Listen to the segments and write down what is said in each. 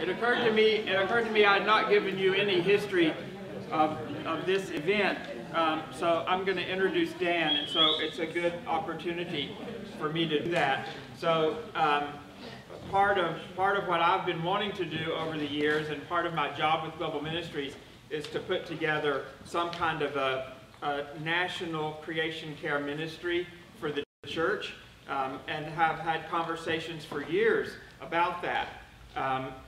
It occurred to me I had not given you any history of this event, so I'm going to introduce Dan, and so it's a good opportunity for me to do that. So part of what I've been wanting to do over the years, and part of my job with Global Ministries, is to put together some kind of a national creation care ministry for the church, and have had conversations for years about that.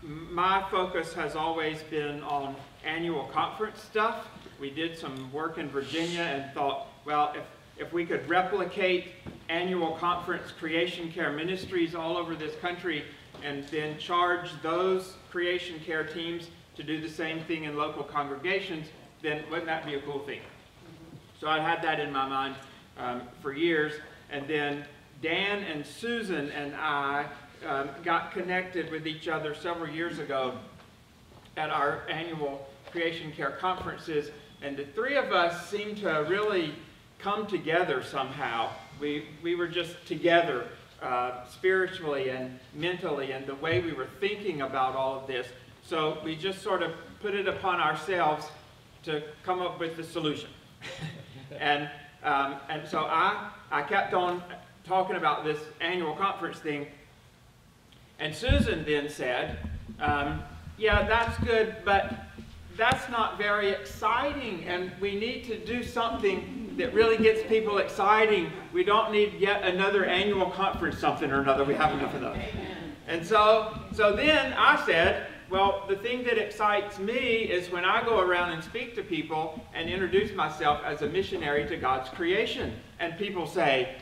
My focus has always been on annual conference stuff. We did some work in Virginia and thought, well, if we could replicate annual conference creation care ministries all over this country and then charge those creation care teams to do the same thing in local congregations, then wouldn't that be a cool thing? So I had that in my mind for years, and then Dan and Susan and I got connected with each other several years ago at our annual creation care conferences, and the three of us seemed to really come together somehow. We were just together spiritually and mentally, and the way we were thinking about all of this. So we just sort of put it upon ourselves to come up with the solution. And so I kept on talking about this annual conference thing. And Susan then said, yeah, that's good, but that's not very exciting, and we need to do something that really gets people exciting. We don't need yet another annual conference something or another. We have enough of those. And so then I said, well, the thing that excites me is when I go around and speak to people and introduce myself as a missionary to God's creation, and people say,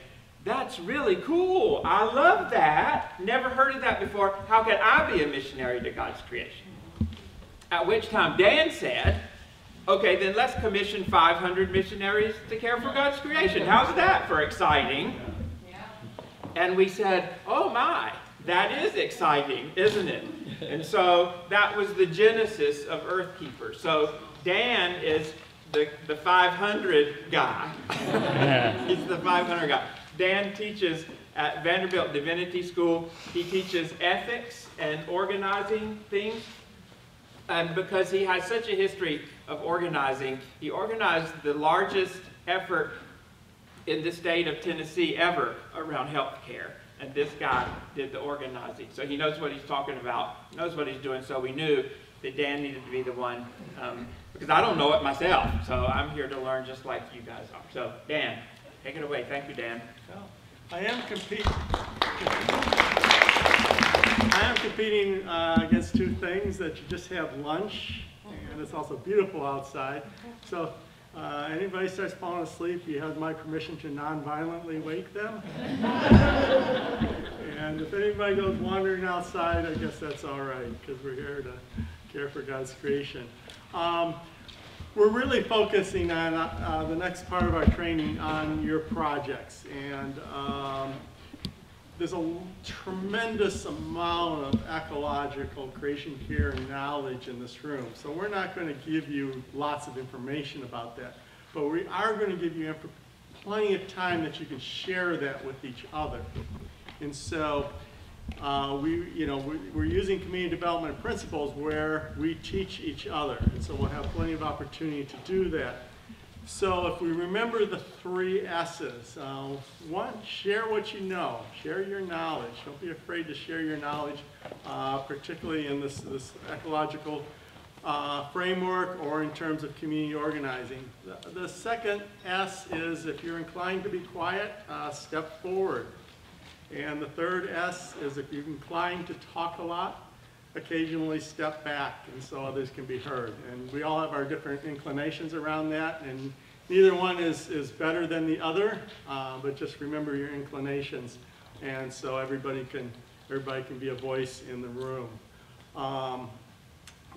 that's really cool. I love that. Never heard of that before. How can I be a missionary to God's creation? At which time Dan said, okay, then let's commission 500 missionaries to care for God's creation. How's that for exciting? And we said, oh my, that is exciting, isn't it? And so that was the genesis of Earthkeepers. So Dan is the 500 guy. He's the 500 guy. Dan teaches at Vanderbilt Divinity School. He teaches ethics and organizing things. And because he has such a history of organizing, he organized the largest effort in the state of Tennessee ever around health care. And this guy did the organizing. So he knows what he's talking about, knows what he's doing. So we knew that Dan needed to be the one, because I don't know it myself. So I'm here to learn just like you guys are. So Dan. Take it away. Thank you, Dan. Well, I am competing against two things, that you just have lunch, and it's also beautiful outside. So anybody starts falling asleep, you have my permission to non-violently wake them. And if anybody goes wandering outside, I guess that's all right, because we're here to care for God's creation. We're really focusing on the next part of our training on your projects, and there's a tremendous amount of ecological creation care and knowledge in this room, so we're not going to give you lots of information about that, but we are going to give you plenty of time that you can share that with each other. And so we're using community development principles where we teach each other, and so we'll have plenty of opportunity to do that. So if we remember the three S's, one, share what you know, share your knowledge. Don't be afraid to share your knowledge, particularly in this ecological framework or in terms of community organizing. The second S is, if you're inclined to be quiet, step forward. And the third S is, if you're inclined to talk a lot, occasionally step back, and so others can be heard. And we all have our different inclinations around that, and neither one is better than the other, but just remember your inclinations, and so everybody can be a voice in the room.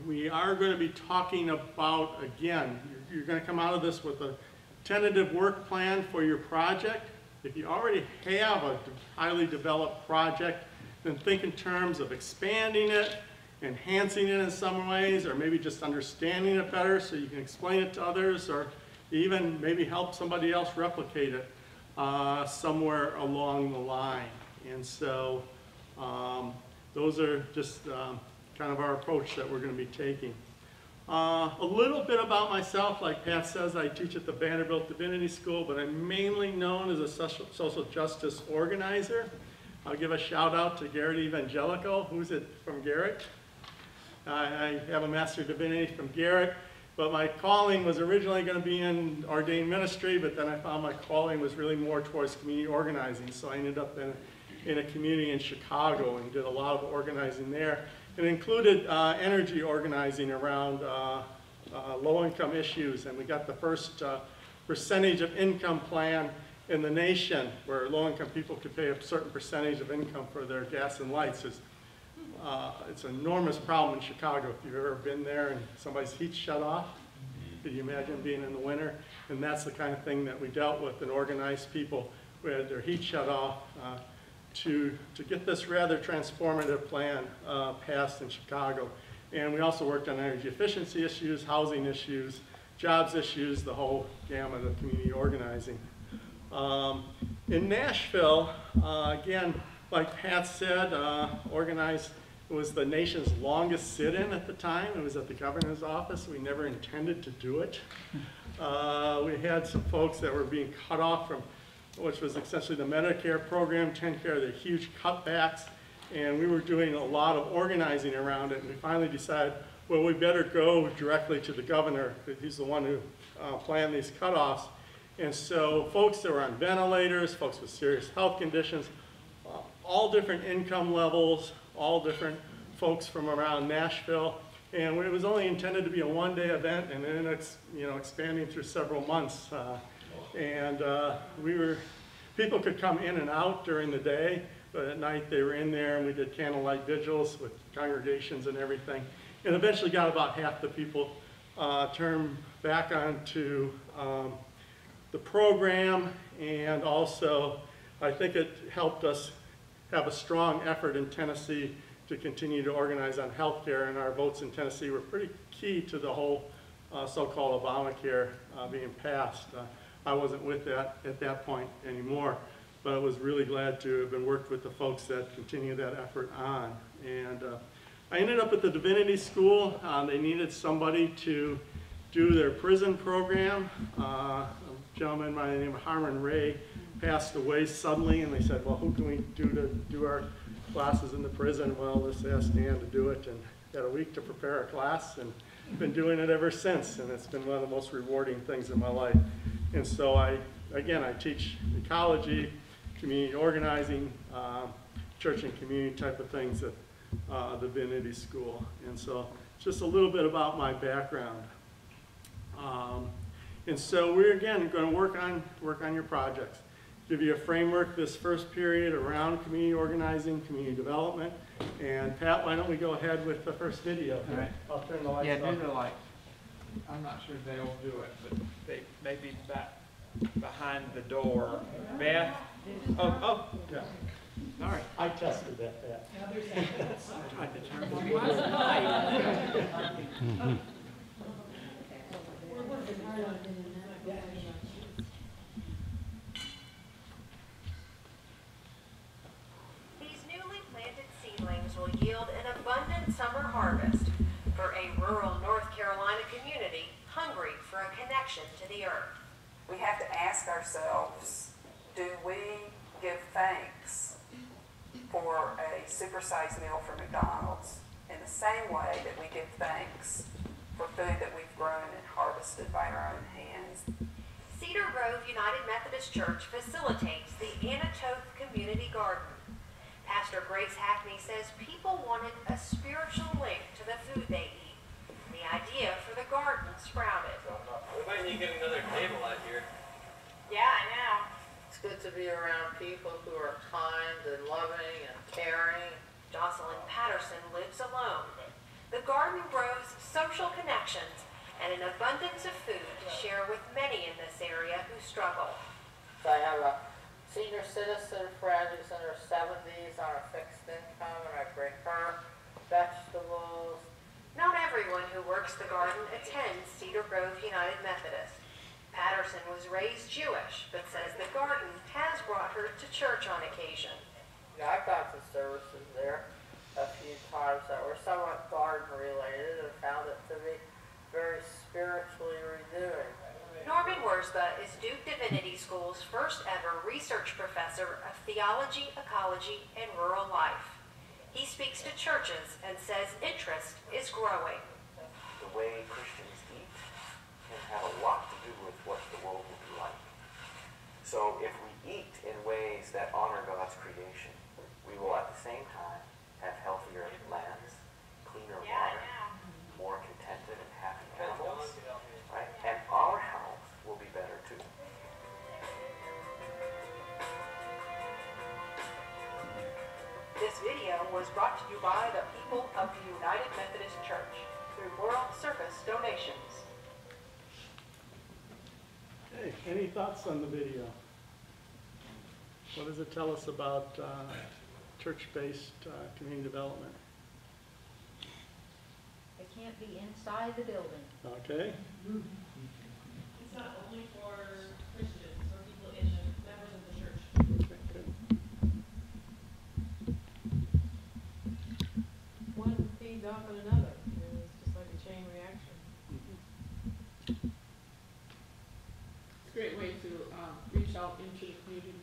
We are going to be talking about, again, you're going to come out of this with a tentative work plan for your project. If you already have a highly developed project, then think in terms of expanding it, enhancing it in some ways, or maybe just understanding it better so you can explain it to others, or even maybe help somebody else replicate it somewhere along the line. And so those are just kind of our approach that we're going to be taking. A little bit about myself, like Pat says, I teach at the Vanderbilt Divinity School, but I'm mainly known as a social justice organizer. I'll give a shout out to Garrett Evangelico. Who's it from Garrett? I have a Master of Divinity from Garrett, but my calling was originally going to be in ordained ministry, but then I found my calling was really more towards community organizing, so I ended up in a community in Chicago and did a lot of organizing there. It included energy organizing around low-income issues, and we got the first percentage of income plan in the nation where low-income people could pay a certain percentage of income for their gas and lights. It's an enormous problem in Chicago. If you've ever been there and somebody's heat shut off, could you imagine being in the winter? And that's the kind of thing that we dealt with and organized people who had their heat shut off to get this rather transformative plan passed in Chicago. And we also worked on energy efficiency issues, housing issues, jobs issues, the whole gamut of community organizing. In Nashville, again, like Pat said, organized, it was the nation's longest sit-in at the time. It was at the governor's office. We never intended to do it. We had some folks that were being cut off from, which was essentially the Medicare program, TennCare, the huge cutbacks, and we were doing a lot of organizing around it. And we finally decided, well, we better go directly to the governor, because he's the one who planned these cutoffs. And so folks that were on ventilators, folks with serious health conditions, all different income levels, all different folks from around Nashville, and it was only intended to be a one-day event, and then it's, you know, expanding through several months. People could come in and out during the day, but at night they were in there, and we did candlelight vigils with congregations and everything, and eventually got about half the people turned back onto the program, and also I think it helped us have a strong effort in Tennessee to continue to organize on healthcare, and our votes in Tennessee were pretty key to the whole so-called Obamacare being passed. I wasn't with that at that point anymore, but I was really glad to have been worked with the folks that continue that effort on. And I ended up at the Divinity School. They needed somebody to do their prison program. A gentleman by the name of Harmon Ray passed away suddenly, and they said, well, who can we do to do our classes in the prison? Well, let's ask Dan to do it, and got a week to prepare a class, and been doing it ever since, and it's been one of the most rewarding things in my life. And so I teach ecology, community organizing, church and community type of things at the Divinity School. And so just a little bit about my background. And so we're, again, going to work on your projects. Give you a framework this first period around community organizing, community development. And Pat, why don't we go ahead with the first video? All right. I'll turn the lights off. Yeah, do the lights. I'm not sure they'll do it, but they may be back behind the door. Beth? Oh, yeah. All right. I tested that, Beth. I tried to turn it on. These newly planted seedlings will yield an abundant summer harvest for a rural North Carolina community hungry for a connection to the earth. We have to ask ourselves, do we give thanks for a supersized meal from McDonald's in the same way that we give thanks for food that we've grown and harvested by our own hands? Cedar Grove United Methodist Church facilitates the Anatoth Community Garden. Pastor Grace Hackney says people wanted a spiritual link to the food they eat. The idea for the garden sprouted. We might need to get another table out here. Yeah, I know. It's good to be around people who are kind and loving and caring. Jocelyn Patterson lives alone. The garden grows social connections and an abundance of food to share with many in this area who struggle. So I have a senior citizen friend who's in her 70s on a fixed income, and I bring her vegetables. Not everyone who works the garden attends Cedar Grove United Methodist. Patterson was raised Jewish, but says the garden has brought her to church on occasion. Yeah, I've got some services there. a few times that were somewhat garden related and found it to be very spiritually renewing. Norman Wurzba is Duke Divinity School's first ever research professor of theology, ecology, and rural life. He speaks to churches and says interest is growing. The way Christians eat can have a lot to do with what the world will be like. So if we eat in ways that honor God's creation, we will at the same time have healthier lands, cleaner water, more contented and happy animals, right? And our health will be better too. This video was brought to you by the people of the United Methodist Church through World Service Donations. Hey, any thoughts on the video? What does it tell us about church-based community development? It can't be inside the building. Okay. Mm-hmm. It's not only for Christians or people in the members of the church. Okay, good. One feeds off of another. It's just like a chain reaction. Mm-hmm. It's a great way to reach out into the community.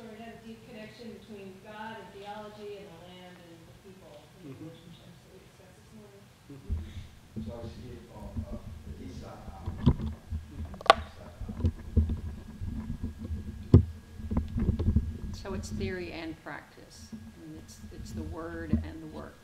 Or have a deep connection between God and theology and the land and the people and the relationships that we discussed this morning. So I see it on the east side. So it's theory and practice. And it's the word and the work.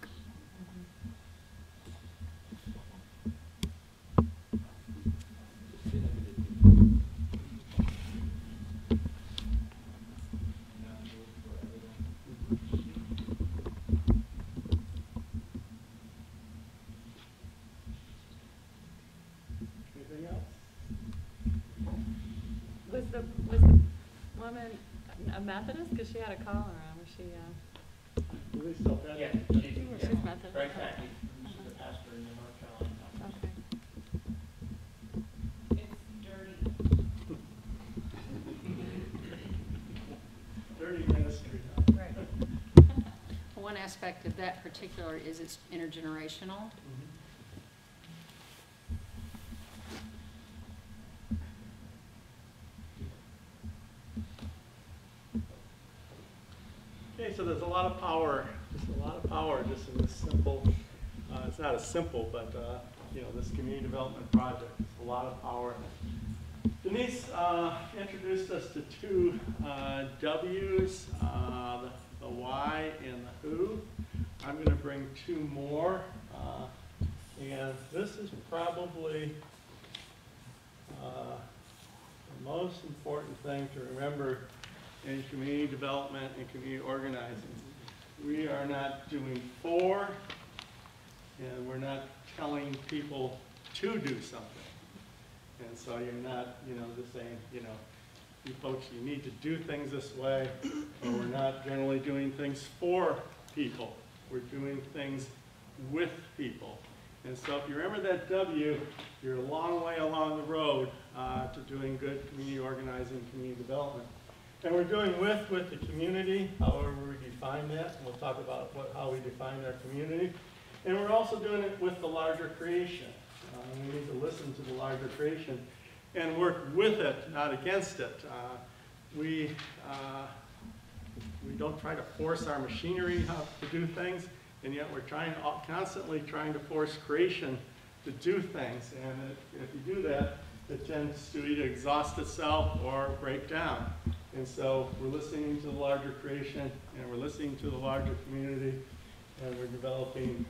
Methodist, because she had a collar on. Was she? Yeah, she's Methodist. Grace Hackney. She's a pastor in North Carolina. Okay. It's dirty. Dirty ministry. Right. One aspect of that particular is it's intergenerational. Just in this simple, it's not as simple, but you know, this community development project, it's a lot of power. Denise introduced us to two W's, the why and the who. I'm going to bring two more, and this is probably the most important thing to remember in community development and community organizing. We are not doing for, and we're not telling people to do something. And so you're not, you know, just saying, you know, you folks, you need to do things this way, or we're not generally doing things for people. We're doing things with people. And so if you remember that W, you're a long way along the road to doing good community organizing, community development. And we're doing with the community, however we define that. And we'll talk about how we define our community. And we're also doing it with the larger creation. We need to listen to the larger creation and work with it, not against it. We don't try to force our machinery to do things, and yet we're trying constantly trying to force creation to do things. And if you do that, it tends to either exhaust itself or break down. And so we're listening to the larger creation, and we're listening to the larger community, and we're developing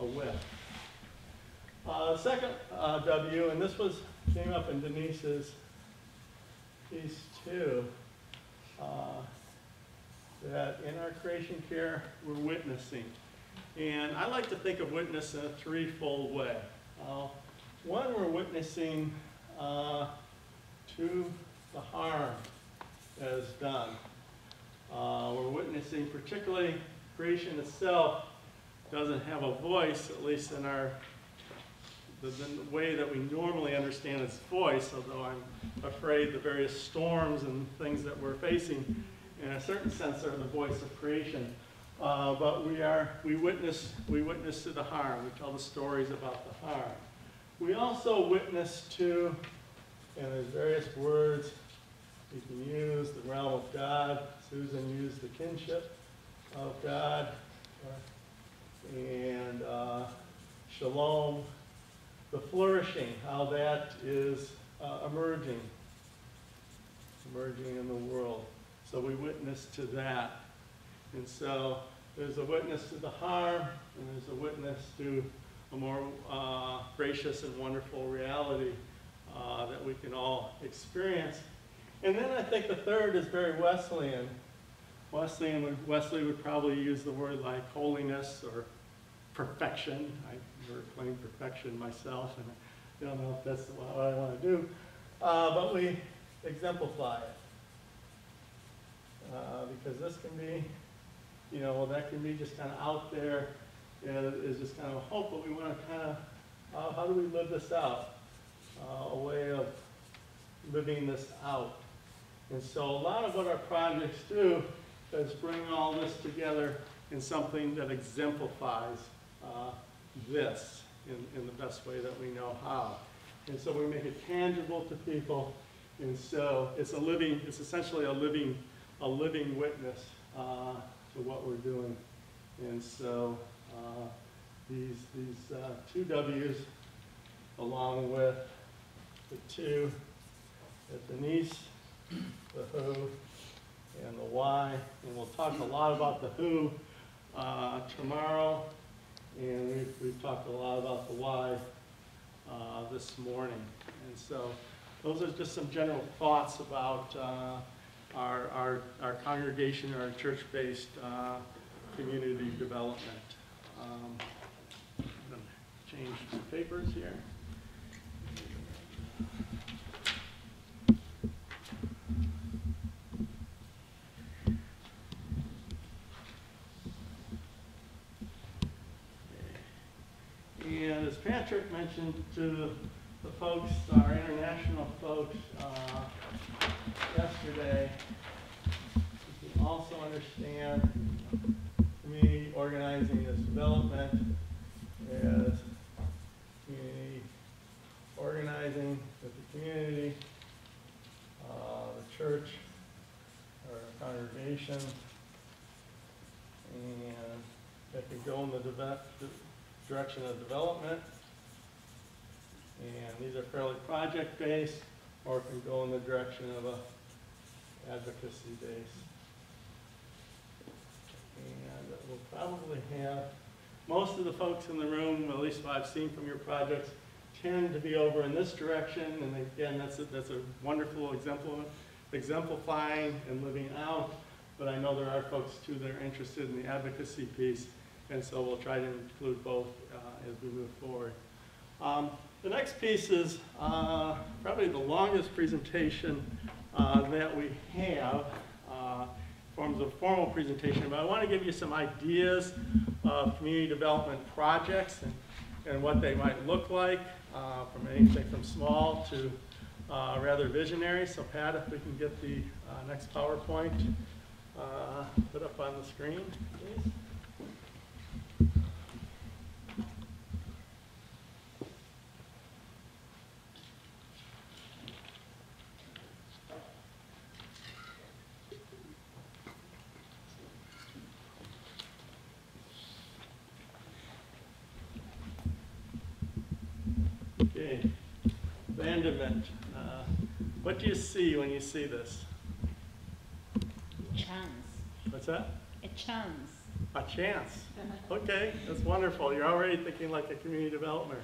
a web. Second W, and this came up in Denise's piece too, that in our creation care, we're witnessing. And I like to think of witness in a threefold way. One, we're witnessing to the harm that is done. We're witnessing, particularly creation itself doesn't have a voice, at least in the way that we normally understand its voice, although I'm afraid the various storms and things that we're facing in a certain sense, are the voice of creation. But we witness to the harm. We tell the stories about the harm. We also witness to, and there's various words you can use, the realm of God. Susan used the kinship of God, and shalom, the flourishing, how that is emerging in the world. So we witness to that. And so there's a witness to the harm, and there's a witness to a more gracious and wonderful reality that we can all experience. And then I think the third is very Wesleyan. Wesley would probably use the word like holiness or perfection. I never claimed perfection myself, and I don't know if that's what I want to do. But we exemplify it. Because this can be, you know, well, that can be just kind of out there, is just kind of a hope, but we want to kind of, how do we live this out? A way of living this out. And so a lot of what our projects do is bring all this together in something that exemplifies this in the best way that we know how. And so we make it tangible to people. And so it's a living, it's essentially a living witness to what we're doing. And so these two W's, along with the two at Denise, the who, and the why. And we'll talk a lot about the who tomorrow. And we've talked a lot about the why this morning. And so those are just some general thoughts about our congregation, our church-based community development. I'm going to change the papers here. And as Patrick mentioned to the folks, our international folks, yesterday, you can also understand me organizing this development as community organizing with the community, the church, our congregation, and that could go in the direction of development, and these are fairly project-based, or can go in the direction of a advocacy base. And we'll probably have most of the folks in the room, at least what I've seen from your projects, tend to be over in this direction. And again, that's a wonderful example, exemplifying and living out. But I know there are folks too that are interested in the advocacy piece. And so we'll try to include both as we move forward. The next piece is probably the longest presentation that we have, forms of formal presentation. But I want to give you some ideas of community development projects and what they might look like, from anything from small to rather visionary. So Pat, if we can get the next PowerPoint put up on the screen, please. Vanderbilt. What do you see when you see this? A chance. What's that? A chance. A chance. Okay, that's wonderful. You're already thinking like a community developer.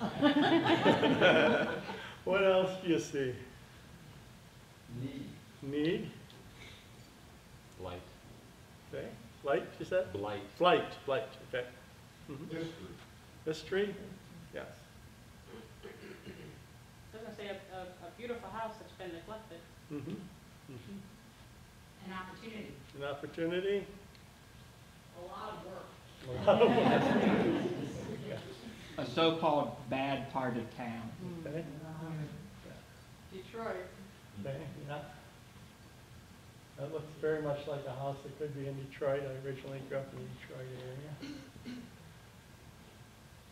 What else do you see? Need. Need? Blight. Okay. Blight, you said? Blight. Blight. Blight. Okay. Mm-hmm. History. History? Yes. A beautiful house that's been neglected. Mm-hmm. Mm-hmm. An opportunity. An opportunity. A lot of work. A lot of work. A so-called bad part of town. Okay. Detroit. Okay. Yeah. That looks very much like a house that could be in Detroit. I originally grew up in the Detroit area.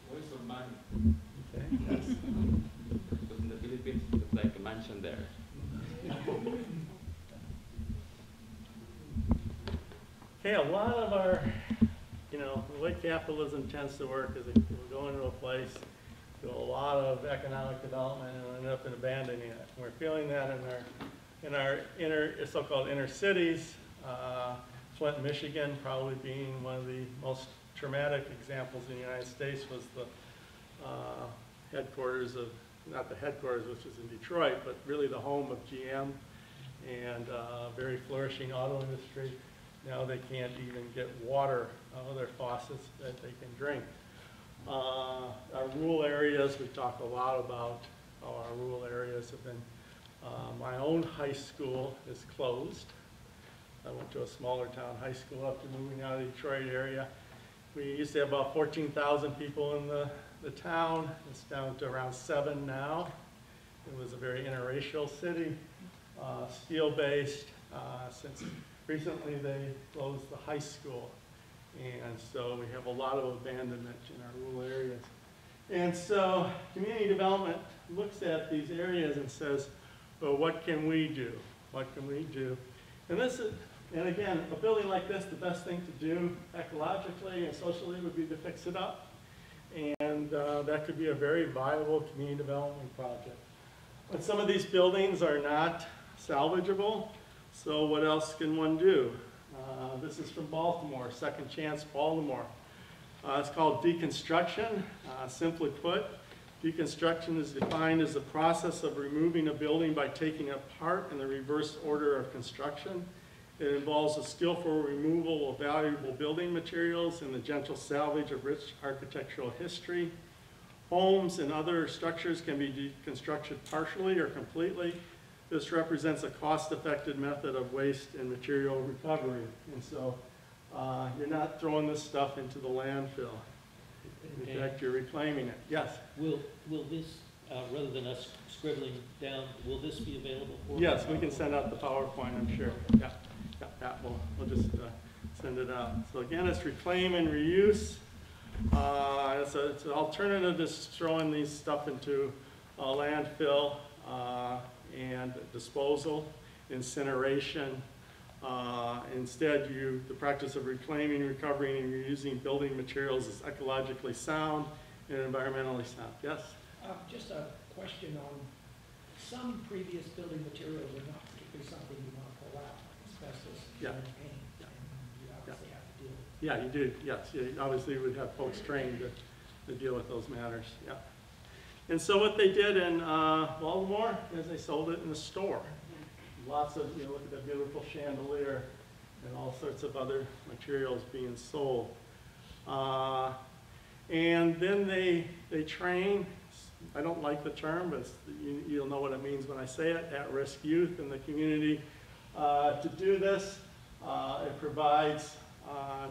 What is a mansion? Okay. Yes. Because in the Philippines, it's like a mansion there. Okay, a lot of our, you know, the way capitalism tends to work is we'll go into a place, do a lot of economic development, and we'll end up in abandoning it. And we're feeling that in our inner, so-called inner cities, Flint, Michigan, probably being one of the most traumatic examples in the United States, was the headquarters of, not the headquarters, which is in Detroit, but really the home of GM and very flourishing auto industry. Now they can't even get water out of their faucets that they can drink. Our rural areas, we talk a lot about how our rural areas have been. My own high school is closed. I went to a smaller town high school after moving out of the Detroit area. We used to have about 14,000 people in the town. It's down to around 7 now. It was a very interracial city, steel-based. Since recently they closed the high school. And so we have a lot of abandonment in our rural areas. And so community development looks at these areas and says, well, what can we do? What can we do? And this is, and again, a building like this, the best thing to do ecologically and socially would be to fix it up. And that could be a very viable community development project. But some of these buildings are not salvageable, so what else can one do? This is from Baltimore, Second Chance Baltimore. It's called deconstruction. Simply put, deconstruction is defined as the process of removing a building by taking it apart in the reverse order of construction. It involves the skillful removal of valuable building materials and the gentle salvage of rich architectural history. Homes and other structures can be deconstructed partially or completely. This represents a cost-effective method of waste and material recovery. And so you're not throwing this stuff into the landfill. In fact, you're reclaiming it. Yes? Will this, rather than us scribbling down, will this be available for? Yes, we can send out the PowerPoint, I'm sure. Yeah, yeah, yeah. We'll just send it out. So again, it's reclaim and reuse. It's an alternative to throwing these stuff into a landfill and disposal, incineration. Instead, the practice of reclaiming, recovering, and reusing building materials is ecologically sound and environmentally sound. Yes? Just a question on some previous building materials are not particularly something you want to pull out, like asbestos, yeah, and paint, yeah, and you obviously, yeah, have to deal with it. Yeah, you do, yes. You obviously would have folks trained to deal with those matters, yeah. And so what they did in Baltimore is they sold it in a store. Lots of, you know, look at that beautiful chandelier and all sorts of other materials being sold. And then they train, I don't like the term, but you'll know what it means when I say it, at-risk youth in the community to do this. It provides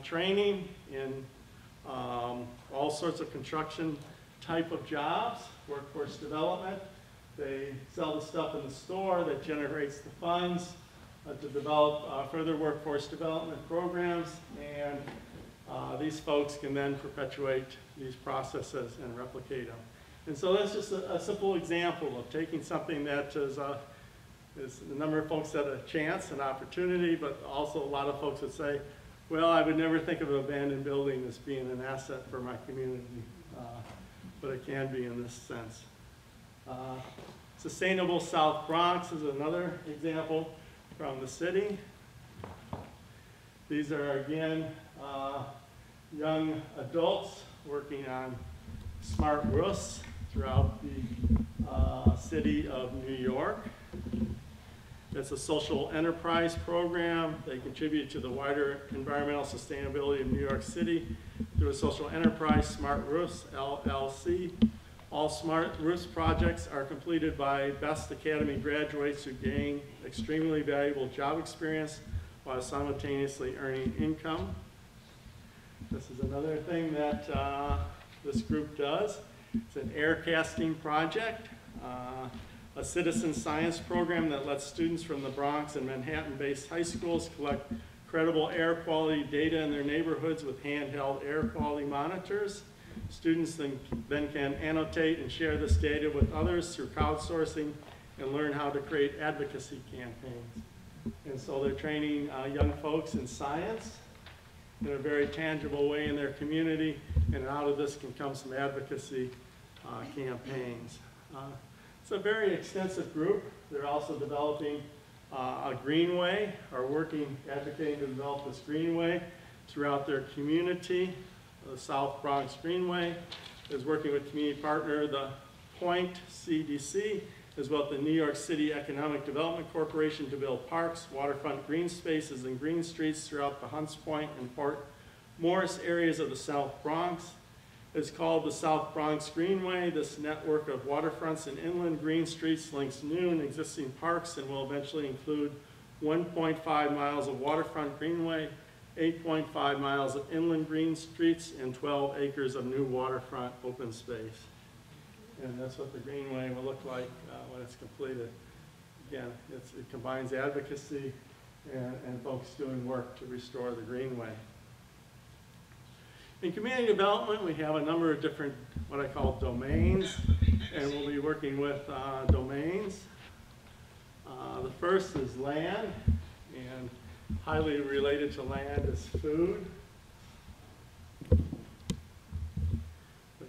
training in all sorts of construction type of jobs, workforce development. They sell the stuff in the store that generates the funds to develop further workforce development programs, and these folks can then perpetuate these processes and replicate them. And so that's just a simple example of taking something that is a number of folks had a chance, an opportunity, but also a lot of folks would say, well, I would never think of an abandoned building as being an asset for my community, but it can be in this sense. Sustainable South Bronx is another example from the city. These are, again, young adults working on smart roofs throughout the city of New York. It's a social enterprise program. They contribute to the wider environmental sustainability of New York City through a social enterprise, Smart Roofs, LLC. All Smart Roofs projects are completed by Best Academy graduates who gain extremely valuable job experience while simultaneously earning income. This is another thing that this group does. It's an air casting project. a citizen science program that lets students from the Bronx and Manhattan-based high schools collect credible air quality data in their neighborhoods with handheld air quality monitors. Students then can annotate and share this data with others through crowdsourcing and learn how to create advocacy campaigns. And so they're training young folks in science in a very tangible way in their community, and out of this can come some advocacy campaigns. It's a very extensive group. They're also developing a greenway, or advocating to develop this greenway throughout their community. The South Bronx Greenway is working with community partner, the Point CDC, as well as the New York City Economic Development Corporation to build parks, waterfront green spaces, and green streets throughout the Hunts Point and Port Morris areas of the South Bronx. It's called the South Bronx Greenway. This network of waterfronts and inland green streets links new and existing parks and will eventually include 1.5 miles of waterfront greenway, 8.5 miles of inland green streets, and 12 acres of new waterfront open space. And that's what the greenway will look like when it's completed. Again, it combines advocacy and folks doing work to restore the greenway. In community development, we have a number of different, what I call domains, and we'll be working with domains. The first is land, and highly related to land is food.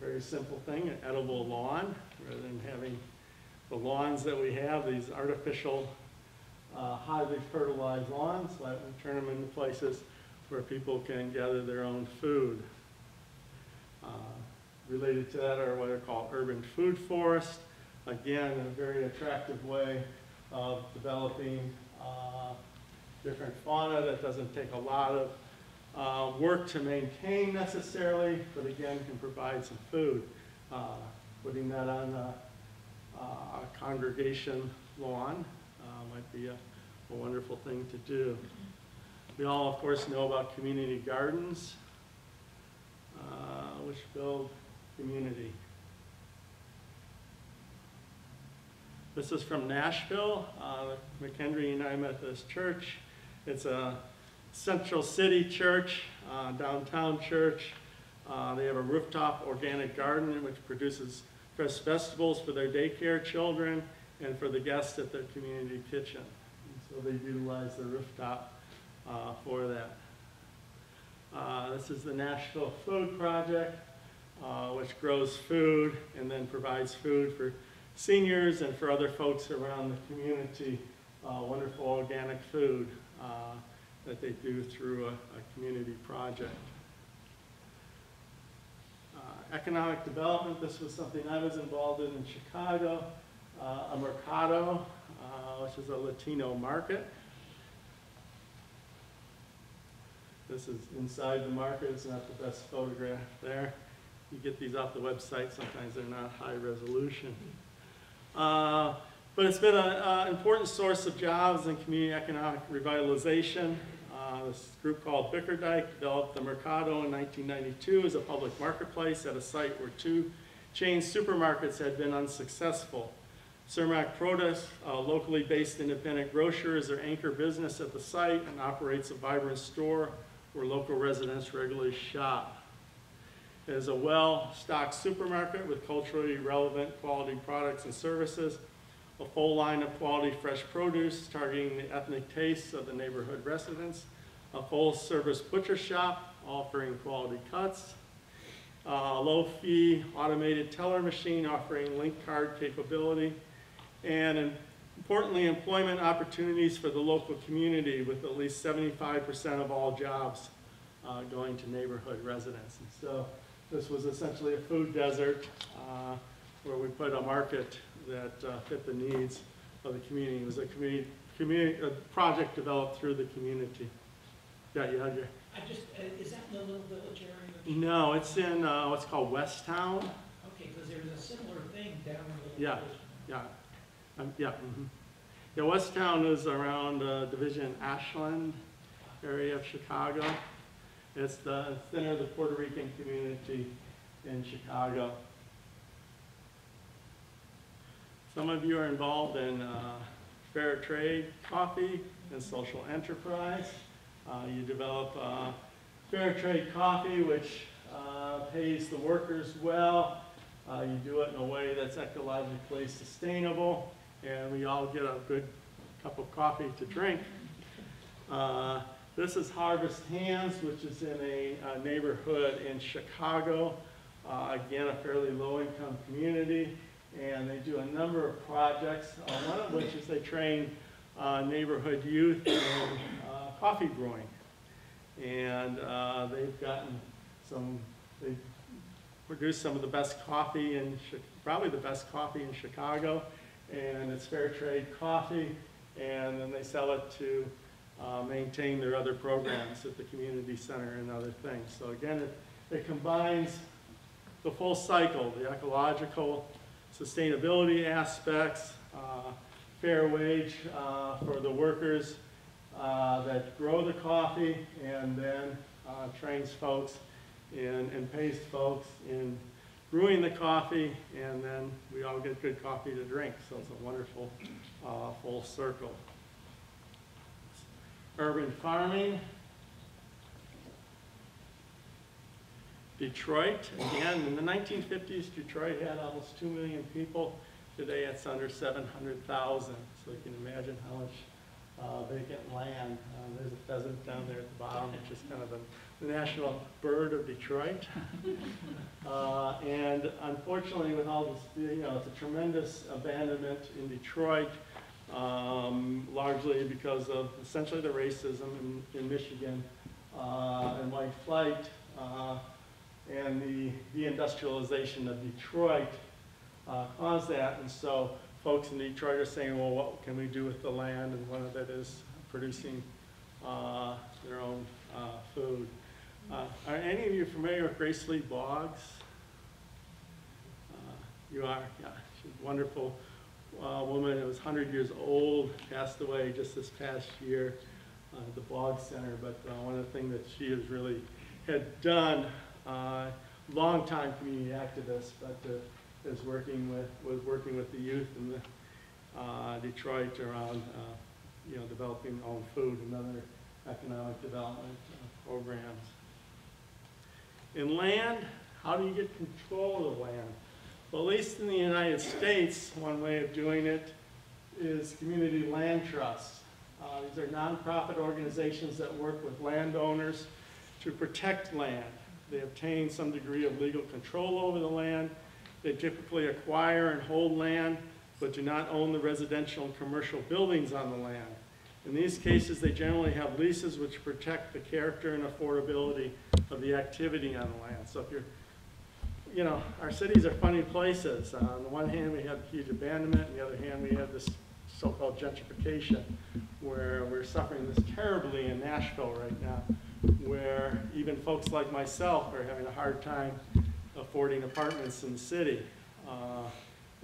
Very simple thing, an edible lawn, rather than having the lawns that we have, these artificial, highly fertilized lawns, let them turn them into places where people can gather their own food. Related to that are what are called urban food forests. Again, a very attractive way of developing different fauna that doesn't take a lot of work to maintain necessarily, but again can provide some food. Putting that on a congregation lawn might be a wonderful thing to do. We all, of course, know about community gardens, which build community. This is from Nashville, the McHenry United Methodist Church. It's a Central City Church, downtown church. They have a rooftop organic garden which produces fresh vegetables for their daycare children and for the guests at their community kitchen. And so they utilize the rooftop for that. This is the Nashville Food Project, which grows food and then provides food for seniors and for other folks around the community. Wonderful organic food that they do through a community project. Economic development, this was something I was involved in Chicago, a Mercado, which is a Latino market. This is inside the market, it's not the best photograph there. You get these off the website, sometimes they're not high resolution. But it's been an important source of jobs and community economic revitalization. This group called Bickerdike developed the Mercado in 1992 as a public marketplace at a site where two chain supermarkets had been unsuccessful. Cermak Produce, a locally based independent grocer, is their anchor business at the site and operates a vibrant store where local residents regularly shop. It is a well-stocked supermarket with culturally relevant quality products and services, a full line of quality fresh produce targeting the ethnic tastes of the neighborhood residents, a full-service butcher shop offering quality cuts, a low-fee automated teller machine offering link card capability, and importantly, employment opportunities for the local community with at least 75% of all jobs going to neighborhood residents. And so this was essentially a food desert where we put a market that fit the needs of the community. It was a project developed through the community. Yeah, you had your... is that in the little village area? No, it's in what's called West Town. Okay, because there was a similar thing down in the little village. Yeah. Yeah, West Town is around Division Ashland area of Chicago. It's the center of the Puerto Rican community in Chicago. Some of you are involved in fair trade, coffee, and social enterprise. You develop fair trade coffee, which pays the workers well. You do it in a way that's ecologically sustainable, and we all get a good cup of coffee to drink. This is Harvest Hands, which is in a neighborhood in Chicago. Again, a fairly low-income community, and they do a number of projects, one of which is they train neighborhood youth in coffee brewing. And they've gotten some, they produce some of the best coffee, probably the best coffee in Chicago, and it's fair trade coffee, and then they sell it to maintain their other programs at the community center and other things. So again, it combines the full cycle, the ecological sustainability aspects, fair wage for the workers that grow the coffee, and then trains folks and pays folks in brewing the coffee, and then we all get good coffee to drink. So it's a wonderful full circle. Urban farming. Detroit, again, in the 1950s, Detroit had almost 2 million people. Today it's under 700,000. So you can imagine how much vacant land. There's a pheasant down there at the bottom, which is kind of the national bird of Detroit. And unfortunately, with all this, it's a tremendous abandonment in Detroit. Largely because of essentially the racism in Michigan and white flight and the deindustrialization of Detroit caused that. And so folks in Detroit are saying, well, what can we do with the land? And one of that is producing their own food. Are any of you familiar with Grace Lee Boggs? You are? Yeah, she's wonderful. Woman that was 100 years old, passed away just this past year at the Boggs Center. But one of the things that she has really had done, long-time community activist, but is working with the youth in the, Detroit around developing their own food and other economic development programs. In land, how do you get control of the land? Well, at least in the United States, one way of doing it is community land trusts. These are nonprofit organizations that work with landowners to protect land. They obtain some degree of legal control over the land. They typically acquire and hold land, but do not own the residential and commercial buildings on the land. In these cases, they generally have leases which protect the character and affordability of the activity on the land. So if you're our cities are funny places. On the one hand, we have huge abandonment. On the other hand, we have this so-called gentrification, where we're suffering this terribly in Nashville right now, where even folks like myself are having a hard time affording apartments in the city.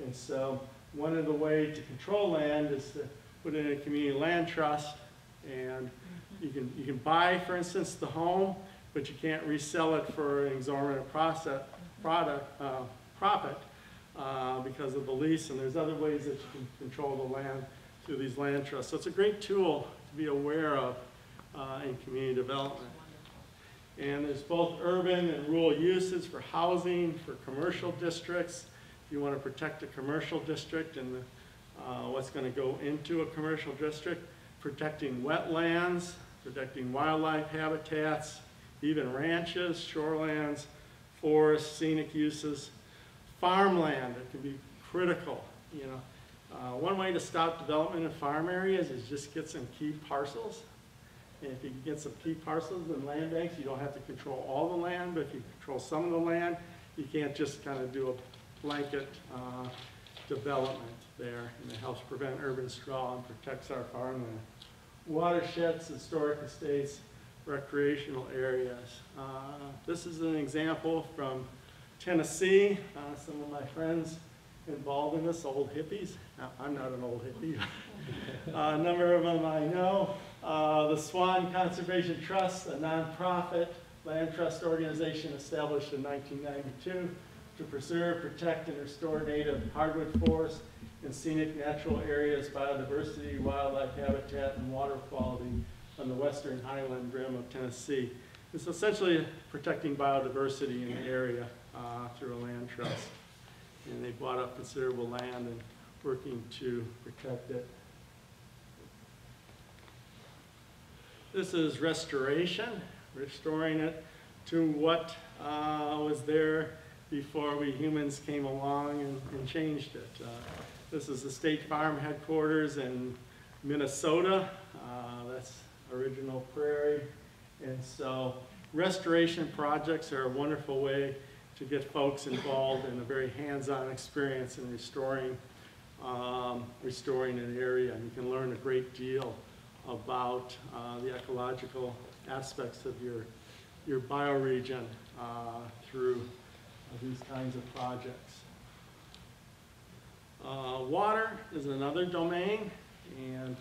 And so one of the ways to control land is to put in a community land trust. And you can buy, for instance, the home, but you can't resell it for an exorbitant profit because of the lease, and there's other ways that you can control the land through these land trusts. So it's a great tool to be aware of in community development. And there's both urban and rural uses for housing, for commercial districts. If you want to protect a commercial district and what's going to go into a commercial district, protecting wetlands, protecting wildlife habitats, even ranches, shorelands, forests, scenic uses, farmland that can be critical. One way to stop development in farm areas is just get some key parcels. And if you can get some key parcels in land banks, you don't have to control all the land, but if you control some of the land, you can't just kind of do a blanket development there. And it helps prevent urban sprawl and protects our farmland. Watersheds, historic estates, recreational areas. This is an example from Tennessee. Some of my friends involved in this, old hippies. Now, I'm not an old hippie. A number of them I know. The Swan Conservation Trust, a nonprofit land trust organization established in 1992 to preserve, protect, and restore native hardwood forests and scenic natural areas, biodiversity, wildlife habitat, and water quality on the western highland rim of Tennessee. It's essentially protecting biodiversity in the area through a land trust. And they bought up considerable land and working to protect it. This is restoration, restoring it to what was there before we humans came along and changed it. This is the State Farm headquarters in Minnesota. That's original prairie. And so restoration projects are a wonderful way to get folks involved in a very hands-on experience in restoring an area. And you can learn a great deal about the ecological aspects of your bioregion through these kinds of projects. Water is another domain, and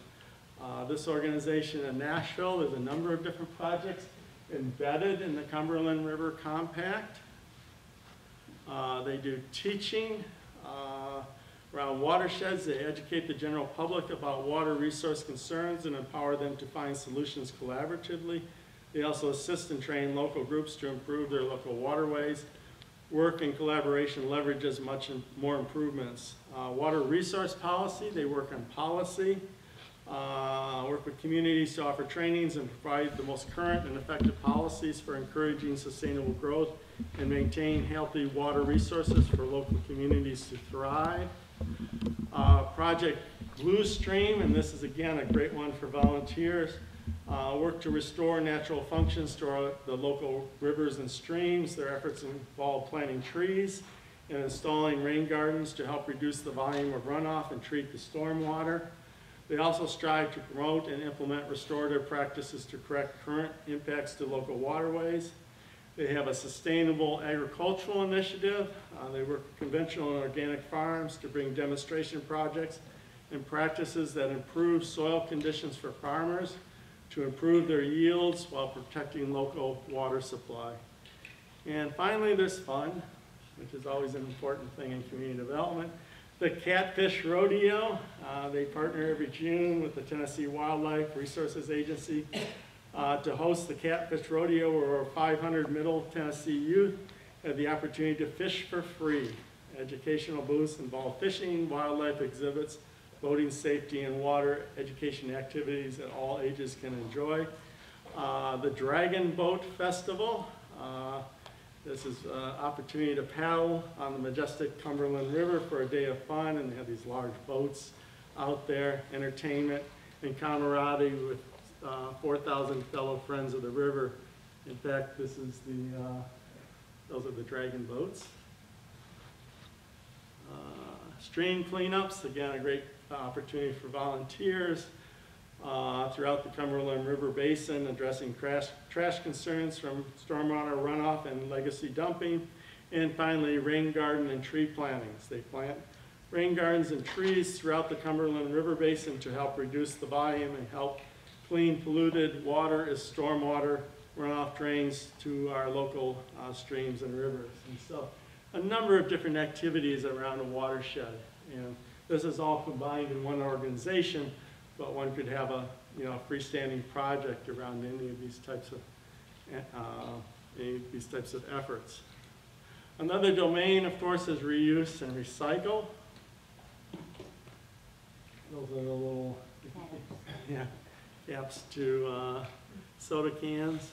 this organization in Nashville, there's a number of different projects embedded in the Cumberland River Compact. They do teaching around watersheds. They educate the general public about water resource concerns and empower them to find solutions collaboratively. They also assist and train local groups to improve their local waterways. Work and collaboration leverages much more improvements. Water resource policy, they work on policy. Work with communities to offer trainings and provide the most current and effective policies for encouraging sustainable growth and maintain healthy water resources for local communities to thrive. Project Blue Stream, and this is again a great one for volunteers, work to restore natural functions to the local rivers and streams. Their efforts involve planting trees and installing rain gardens to help reduce the volume of runoff and treat the stormwater. They also strive to promote and implement restorative practices to correct current impacts to local waterways. They have a sustainable agricultural initiative. They work with conventional and organic farms to bring demonstration projects and practices that improve soil conditions for farmers to improve their yields while protecting local water supply. And finally, there's fun, which is always an important thing in community development. The Catfish Rodeo, they partner every June with the Tennessee Wildlife Resources Agency to host the Catfish Rodeo, where over 500 Middle Tennessee youth have the opportunity to fish for free. Educational booths involve fishing, wildlife exhibits, boating safety, and water education activities that all ages can enjoy. The Dragon Boat Festival, this is an opportunity to paddle on the majestic Cumberland River for a day of fun, and they have these large boats out there, entertainment, and camaraderie with 4,000 fellow friends of the river. In fact, this is the, those are the dragon boats. Stream cleanups, again, a great opportunity for volunteers throughout the Cumberland River Basin, addressing trash concerns from stormwater runoff and legacy dumping. And finally, rain garden and tree plantings. They plant rain gardens and trees throughout the Cumberland River Basin to help reduce the volume and help clean polluted water as stormwater runoff drains to our local streams and rivers. And so a number of different activities around a watershed. And this is all combined in one organization, but one could have a freestanding project around any of these types of efforts. Another domain, of course, is reuse and recycle. Those are the little caps to soda cans.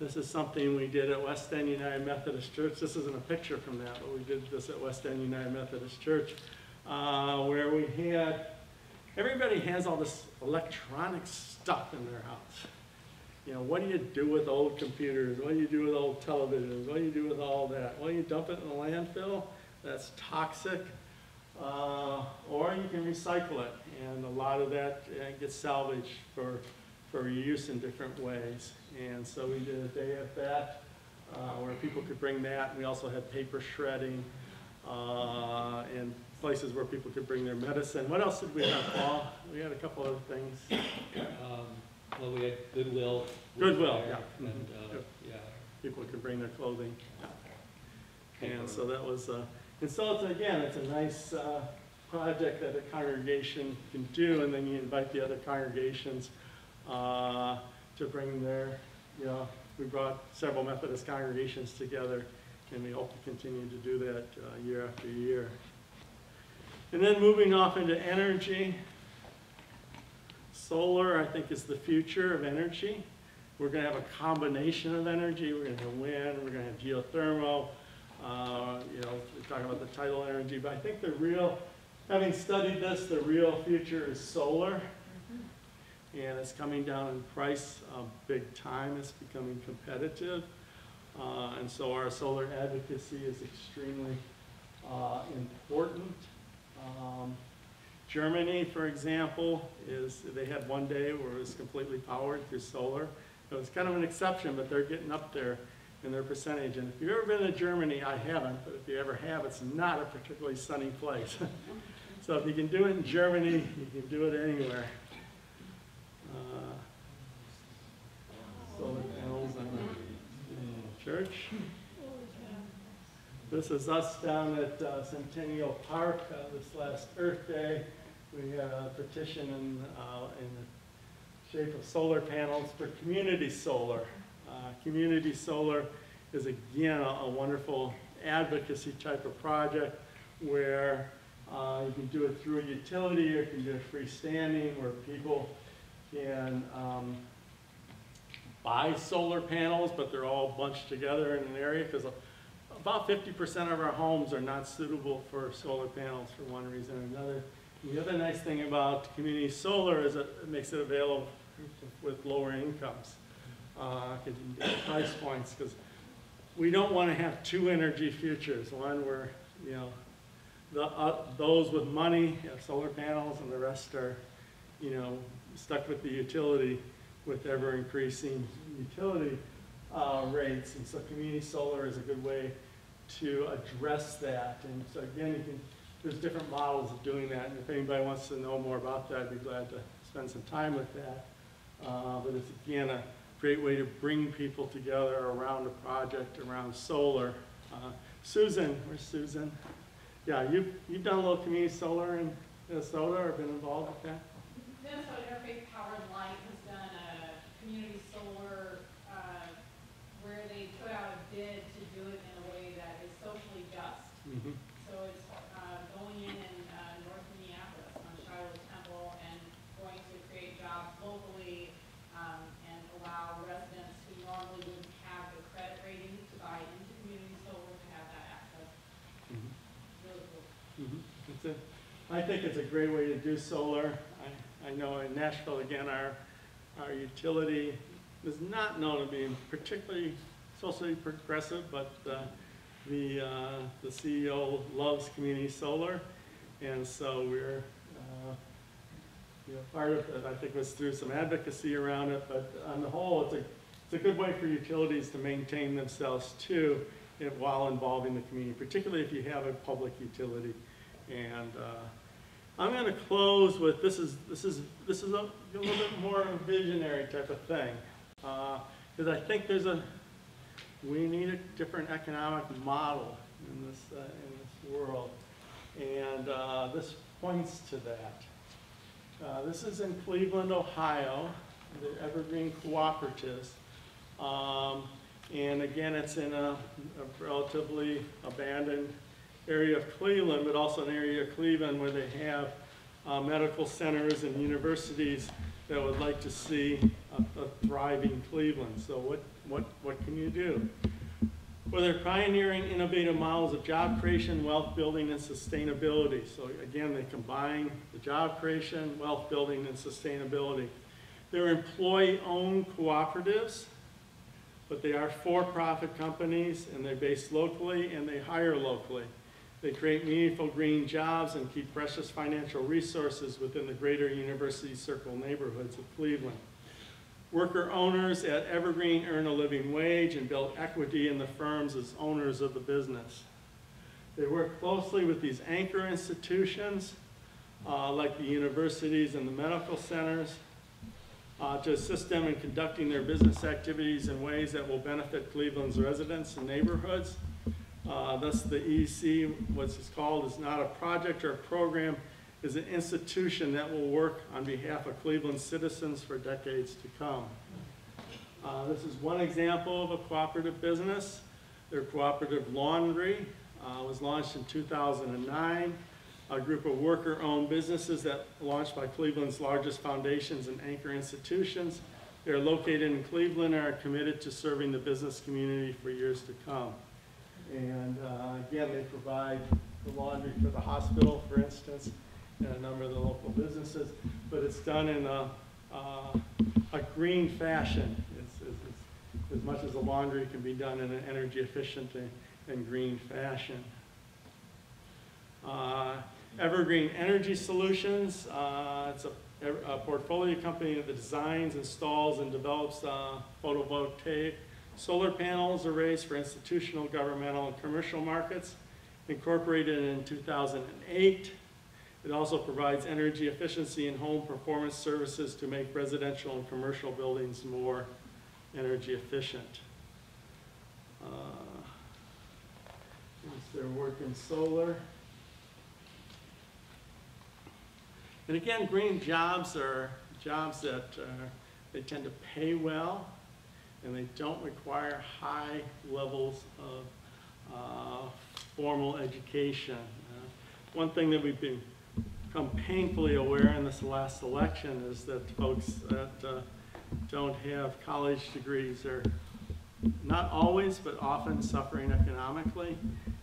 This is something we did at West End United Methodist Church. This isn't a picture from that, but we did this at West End United Methodist Church. Where we had, everybody has all this electronic stuff in their house. What do you do with old computers? What do you do with old televisions? What do you do with all that? Well, you dump it in a landfill, that's toxic, or you can recycle it. And a lot of that gets salvaged for reuse in different ways. And so we did a day at that where people could bring that. We also had paper shredding and places where people could bring their medicine. What else did we have, Paul? We had a couple other things. Well, we had Goodwill. Goodwill, yeah. And, yeah. people could bring their clothing out there. And so that was, and so it's, again, it's a nice project that a congregation can do, and then you invite the other congregations to bring their, you know, we brought several Methodist congregations together, and we hope to continue to do that year after year. And then moving off into energy, solar I think is the future of energy. We're going to have a combination of energy. We're going to have wind, we're going to have geothermal, you know, we're talking about the tidal energy, but I think the real, having studied this, the real future is solar. And it's coming down in price big time. It's becoming competitive. And so our solar advocacy is extremely important. Germany, for example, they had one day where it was completely powered through solar. It was kind of an exception, but they're getting up there in their percentage. And if you've ever been to Germany, I haven't, but if you ever have, it's not a particularly sunny place. So if you can do it in Germany, you can do it anywhere. Solar panels on the church. This is us down at Centennial Park. This last Earth Day, we had a petition in the shape of solar panels for community solar. Community solar is again a wonderful advocacy type of project where you can do it through a utility, or you can do it freestanding, where people can buy solar panels, but they're all bunched together in an area, because about 50% of our homes are not suitable for solar panels for one reason or another. And the other nice thing about community solar is that it makes it available with lower incomes, because you can get price points, because we don't want to have two energy futures. One where, you know, those with money have solar panels and the rest are, you know, stuck with the utility with ever increasing utility rates. And so community solar is a good way to address that. And so again, there's different models of doing that, and if anybody wants to know more about that, I'd be glad to spend some time with that. But it's again a great way to bring people together around a project around solar. Susan, where's Susan? Yeah, you've done a little community solar in Minnesota or been involved with that? Minnesota Interfaith Powered Light has done a community solar where they put out a bid to do it in a way that is socially just. Mm-hmm. So it's going in North Minneapolis on Shiloh Temple and going to create jobs locally and allow residents who normally wouldn't have the credit rating to buy into community solar to have that access. Mm-hmm. Really cool. Mm-hmm. I think it's a great way to do solar. I know in Nashville, again, our utility is not known to be particularly socially progressive, but the CEO loves community solar, and so we're you know, part of it. I think was through some advocacy around it, but on the whole, it's a good way for utilities to maintain themselves too, while involving the community, particularly if you have a public utility. And I'm going to close with this is a little bit more visionary type of thing. Because I think we need a different economic model in this world, and this points to that. This is in Cleveland, Ohio, the Evergreen Cooperatives, and again, it's in a relatively abandoned area of Cleveland, but also an area of Cleveland where they have medical centers and universities that would like to see a thriving Cleveland. So what can you do? Well, they're pioneering innovative models of job creation, wealth building, and sustainability. So again, they combine the job creation, wealth building, and sustainability. They're employee-owned cooperatives, but they are for-profit companies, and they're based locally, and they hire locally. They create meaningful green jobs and keep precious financial resources within the greater University Circle neighborhoods of Cleveland. Worker owners at Evergreen earn a living wage and build equity in the firms as owners of the business. They work closely with these anchor institutions like the universities and the medical centers. to assist them in conducting their business activities in ways that will benefit Cleveland's residents and neighborhoods. Thus the EEC, what it's called, is not a project or a program, is an institution that will work on behalf of Cleveland citizens for decades to come. This is one example of a cooperative business. Their cooperative laundry was launched in 2009. A group of worker-owned businesses that launched by Cleveland's largest foundations and anchor institutions. They're located in Cleveland and are committed to serving the business community for years to come. And again, they provide the laundry for the hospital, for instance, and a number of the local businesses, but it's done in a green fashion. It's as much as the laundry can be done in an energy efficient and green fashion. Evergreen Energy Solutions, it's a portfolio company that designs, installs, and develops photovoltaic solar panels arrays for institutional, governmental, and commercial markets, incorporated in 2008. It also provides energy efficiency and home performance services to make residential and commercial buildings more energy efficient. Their work in solar. And again, green jobs are jobs that they tend to pay well, and they don't require high levels of formal education. One thing that we've been become painfully aware in this last election is that folks that don't have college degrees are not always, but often suffering economically.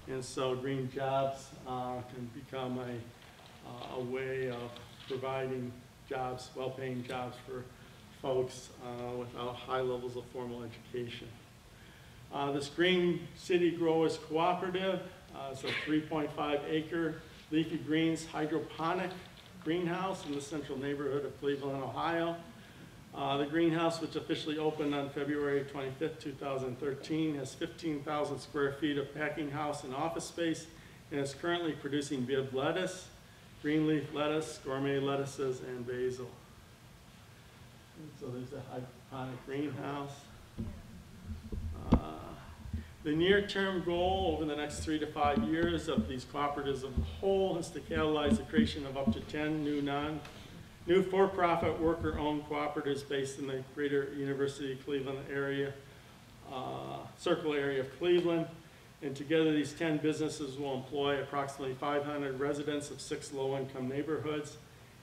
And so green jobs can become a way of providing jobs, well-paying jobs for folks without high levels of formal education. This Green City Growers Cooperative is a 3.5-acre leafy greens hydroponic greenhouse in the central neighborhood of Cleveland, Ohio. The greenhouse, which officially opened on February 25th, 2013, has 15,000 square feet of packing house and office space, and is currently producing bib lettuce, green leaf lettuce, gourmet lettuces, and basil. And so there's a hydroponic greenhouse. The near-term goal over the next 3 to 5 years of these cooperatives as a whole is to catalyze the creation of up to 10 new for-profit worker-owned cooperatives based in the greater University of Cleveland area, circle area of Cleveland. And together these 10 businesses will employ approximately 500 residents of 6 low-income neighborhoods.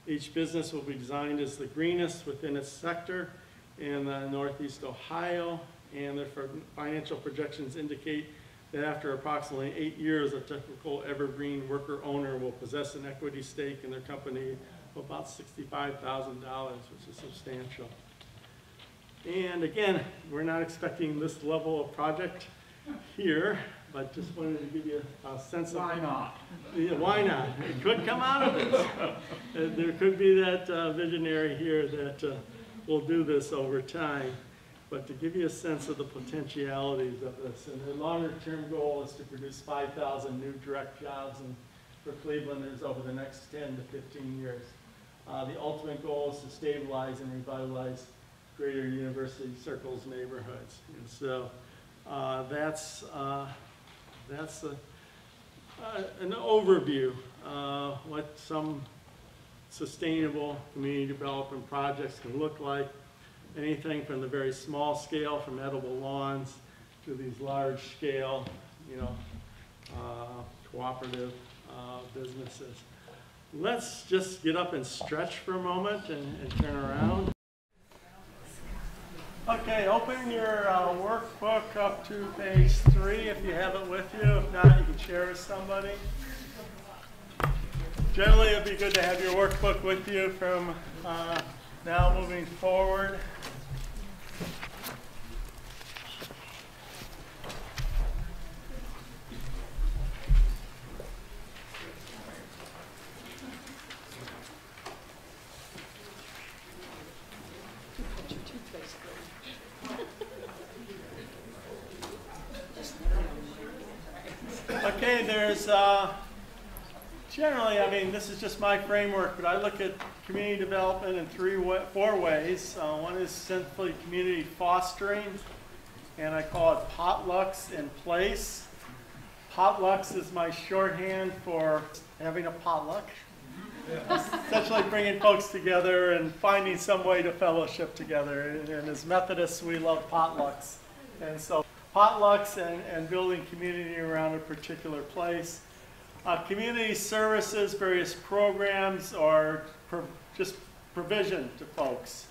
Each business will be designed as the greenest within its sector in Northeast Ohio. And their financial projections indicate that after approximately 8 years, a typical evergreen worker owner will possess an equity stake in their company of about $65,000, which is substantial. And again, we're not expecting this level of project here, but just wanted to give you a sense of why not. Yeah, why not? It could come out of this. There could be that visionary here that will do this over time. But to give you a sense of the potentialities of this, and their longer-term goal is to produce 5,000 new direct jobs for Clevelanders over the next 10 to 15 years. The ultimate goal is to stabilize and revitalize greater University Circles neighborhoods. And so that's an overview of what some sustainable community development projects can look like. Anything from the very small scale, from edible lawns, to these large scale, cooperative businesses. Let's just get up and stretch for a moment and turn around. Okay, open your workbook up to page 3 if you have it with you. If not, you can share with somebody. Generally, it'd be good to have your workbook with you from now moving forward. Okay, there's generally, I mean, this is just my framework, but I look at community development in four ways. One is simply community fostering, and I call it potlucks in place. Potlucks is my shorthand for having a potluck. Essentially bringing folks together and finding some way to fellowship together. And as Methodists, we love potlucks. And so potlucks and building community around a particular place. Community services, various programs, or just provision to folks.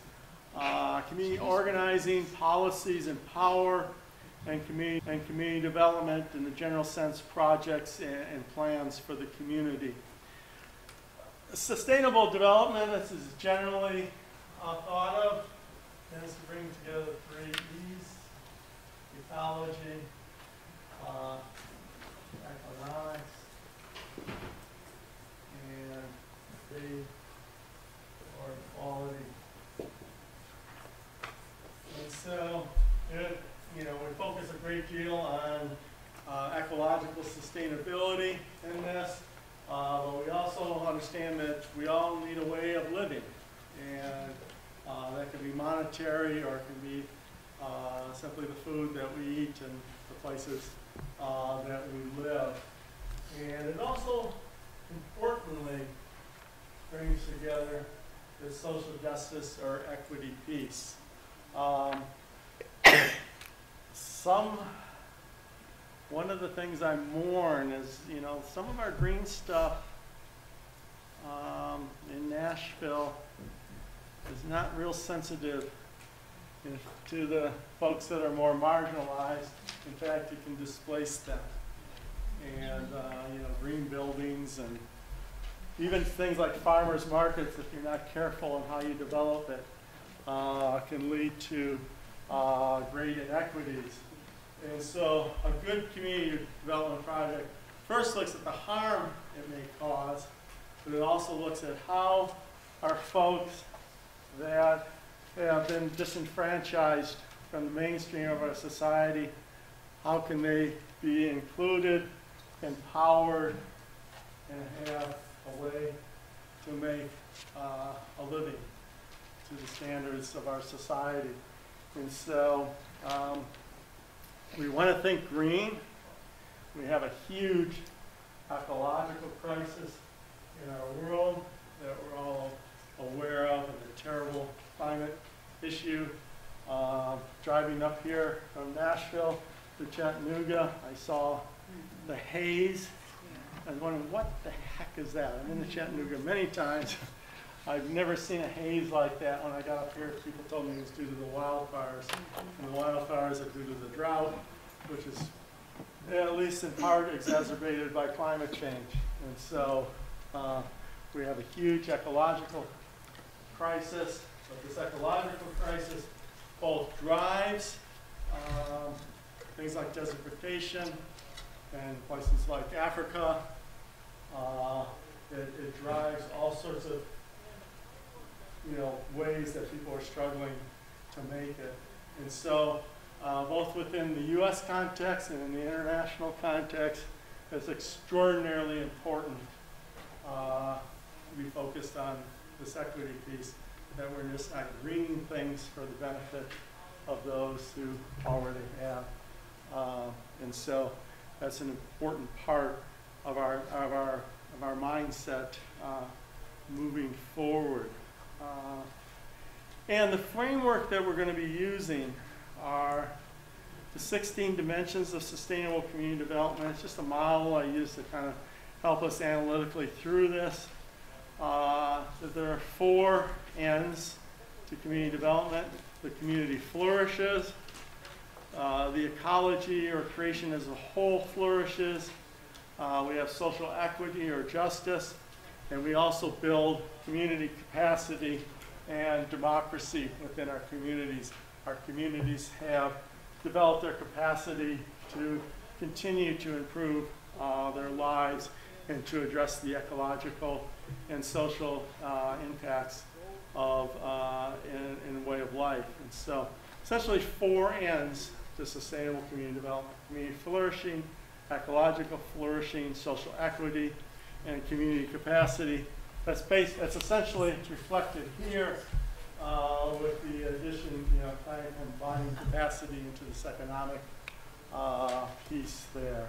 Community organizing, policies and power, and community development in the general sense, projects and plans for the community. Sustainable development, this is generally thought of as to bring together the 3 E's, ecology, economics, and the or quality. And so, you know, we focus a great deal on ecological sustainability in this. But we also understand that we all need a way of living, and that can be monetary or it can be simply the food that we eat and the places that we live. And it also, importantly, brings together the social justice or equity piece. One of the things I mourn is, you know, some of our green stuff in Nashville is not real sensitive to the folks that are more marginalized. In fact, it can displace them. And, you know, green buildings and even things like farmers markets, if you're not careful in how you develop it, can lead to great inequities. And so a good community development project first looks at the harm it may cause, but it also looks at how are folks that have been disenfranchised from the mainstream of our society, how can they be included, empowered, and have a way to make a living to the standards of our society. And so, we want to think green. We have a huge ecological crisis in our world that we're all aware of, and the terrible climate issue. Driving up here from Nashville to Chattanooga, I saw the haze. I was wondering, what the heck is that? I've been to Chattanooga many times. I've never seen a haze like that. When I got up here, people told me it was due to the wildfires. And the wildfires are due to the drought, which is, at least in part, exacerbated by climate change. And so we have a huge ecological crisis. But this ecological crisis both drives things like desertification and places like Africa. It drives all sorts of, you know, ways that people are struggling to make it. And so both within the U.S. context and in the international context, it's extraordinarily important to be focused on this equity piece, that we're just not greening things for the benefit of those who already have. And so that's an important part of our mindset moving forward. And the framework that we're going to be using are the 16 dimensions of sustainable community development. It's just a model I use to kind of help us analytically through this. There are 4 ends to community development. The community flourishes. The ecology or creation as a whole flourishes. We have social equity or justice. And we also build community capacity and democracy within our communities. Our communities have developed their capacity to continue to improve their lives and to address the ecological and social impacts of in way of life. And so essentially 4 ends to sustainable community development: community flourishing, ecological flourishing, social equity, and community capacity. that's based, that's essentially reflected here with the addition, you know, kind of combining capacity into this economic piece there.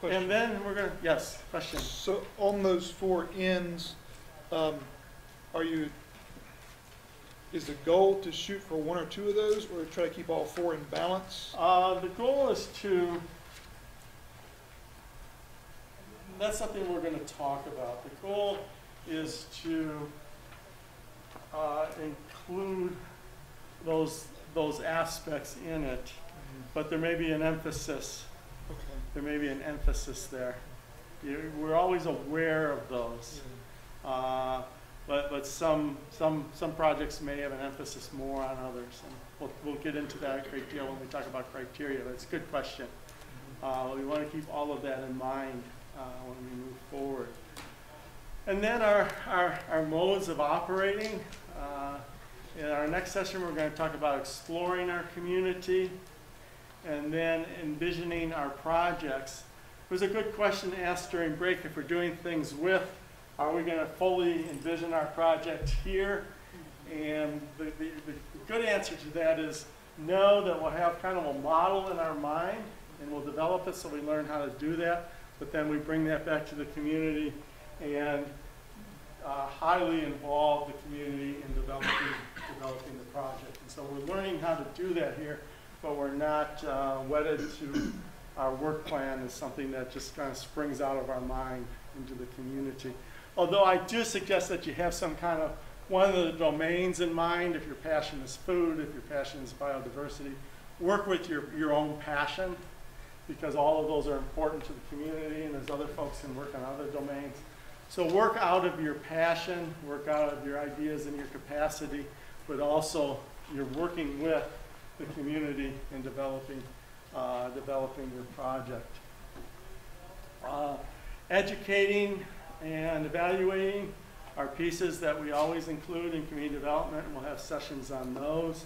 Question. And then we're going to, yes, question. So on those four ends, is the goal to shoot for one or two of those, or try to keep all four in balance? The goal is to, that's something we're going to talk about. The goal is to include those aspects in it, mm-hmm. but there may be an emphasis. Okay. There may be an emphasis there. We're always aware of those. Yeah. But some projects may have an emphasis more on others, and we'll get into that a great deal when we talk about criteria. But it's a good question. We want to keep all of that in mind when we move forward. And then our modes of operating. In our next session, we're going to talk about exploring our community, and then envisioning our projects. It was a good question asked during break. If we're doing things with, are we going to fully envision our project here? And the good answer to that is no, that we'll have kind of a model in our mind, and we'll develop it so we learn how to do that. But then we bring that back to the community and highly involve the community in developing the project. And so we're learning how to do that here, but we're not wedded to our work plan as something that just kind of springs out of our mind into the community. Although I do suggest that you have some kind of one of the domains in mind. If your passion is food, if your passion is biodiversity, work with your own passion, because all of those are important to the community, and there's other folks who work on other domains. So work out of your passion, work out of your ideas and your capacity, but also you're working with the community in developing your project. Educating and evaluating are pieces that we always include in community development, and we'll have sessions on those.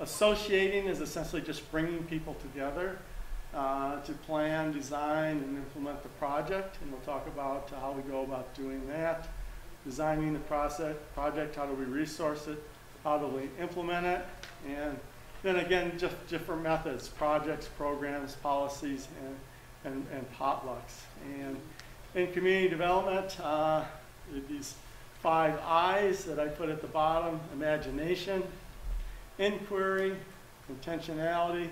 Associating is essentially just bringing people together to plan, design, and implement the project, and we'll talk about how we go about doing that. Designing the project, how do we resource it, how do we implement it, and then again, just different methods: projects, programs, policies, and potlucks. And in community development, these 5 I's that I put at the bottom: imagination, inquiry, intentionality,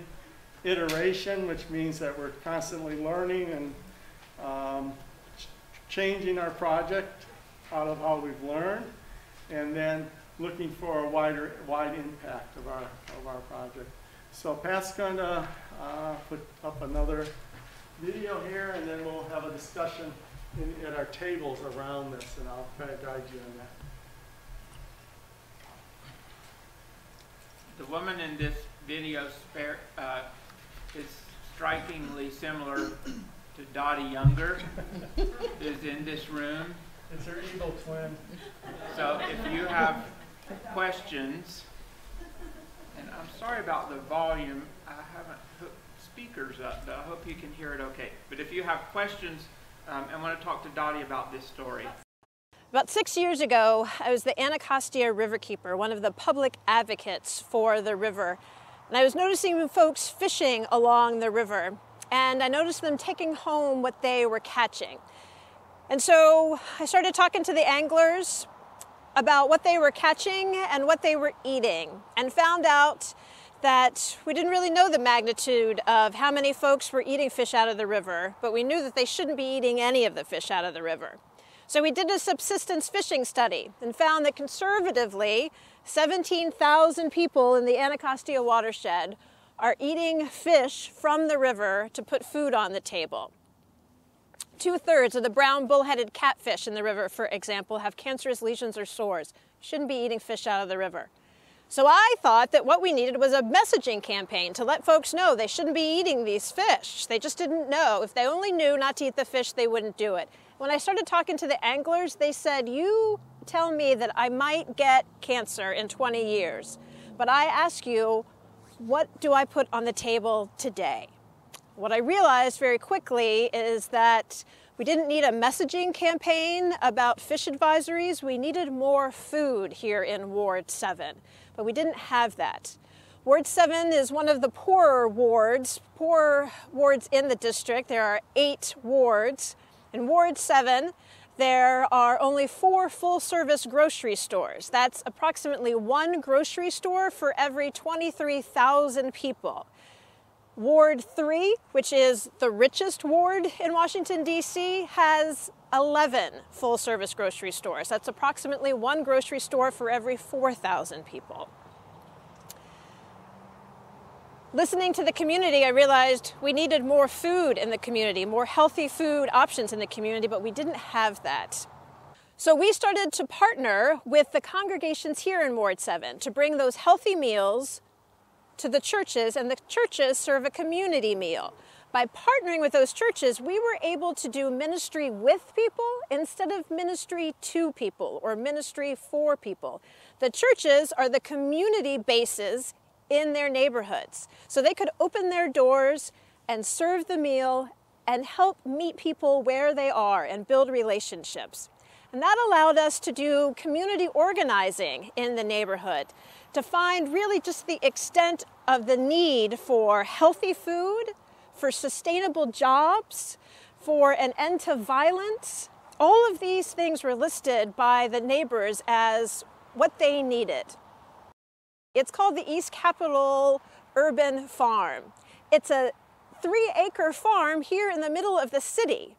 iteration, which means that we're constantly learning and changing our project out of how we've learned, and then looking for a wide impact of our project. So Pat's going to put up another video here, and then we'll have a discussion at our tables around this, and I'll kind of guide you on that. The woman in this video is strikingly similar to Dottie Younger, who's in this room. It's her evil twin. So if you have questions, and I'm sorry about the volume, I haven't hooked speakers up, but I hope you can hear it okay. But if you have questions, I want to talk to Dottie about this story. About 6 years ago, I was the Anacostia Riverkeeper, one of the public advocates for the river. And I was noticing folks fishing along the river, and I noticed them taking home what they were catching. And so I started talking to the anglers about what they were catching and what they were eating, and found out that we didn't really know the magnitude of how many folks were eating fish out of the river, but we knew that they shouldn't be eating any of the fish out of the river. So we did a subsistence fishing study and found that conservatively 17,000 people in the Anacostia watershed are eating fish from the river to put food on the table. 2/3 of the brown bullheaded catfish in the river, for example, have cancerous lesions or sores. Shouldn't be eating fish out of the river. So I thought that what we needed was a messaging campaign to let folks know they shouldn't be eating these fish. They just didn't know. If they only knew not to eat the fish, they wouldn't do it. When I started talking to the anglers, they said, "You tell me that I might get cancer in 20 years, but I ask you, what do I put on the table today?" What I realized very quickly is that We didn't need a messaging campaign about fish advisories. We needed more food here in Ward 7, but we didn't have that. Ward 7 is one of the poorer wards in the district. There are 8 wards. In Ward 7, there are only 4 full-service grocery stores. That's approximately 1 grocery store for every 23,000 people. Ward 3, which is the richest ward in Washington, D.C., has 11 full-service grocery stores. That's approximately 1 grocery store for every 4,000 people. Listening to the community, I realized we needed more food in the community, more healthy food options in the community, but we didn't have that. So we started to partner with the congregations here in Ward 7 to bring those healthy meals to the churches, and the churches serve a community meal. By partnering with those churches, we were able to do ministry with people instead of ministry to people or ministry for people. The churches are the community bases in their neighborhoods, so they could open their doors and serve the meal and help meet people where they are and build relationships. And that allowed us to do community organizing in the neighborhood, to find really just the extent of the need for healthy food, for sustainable jobs, for an end to violence. All of these things were listed by the neighbors as what they needed. It's called the East Capitol Urban Farm. It's a 3-acre farm here in the middle of the city.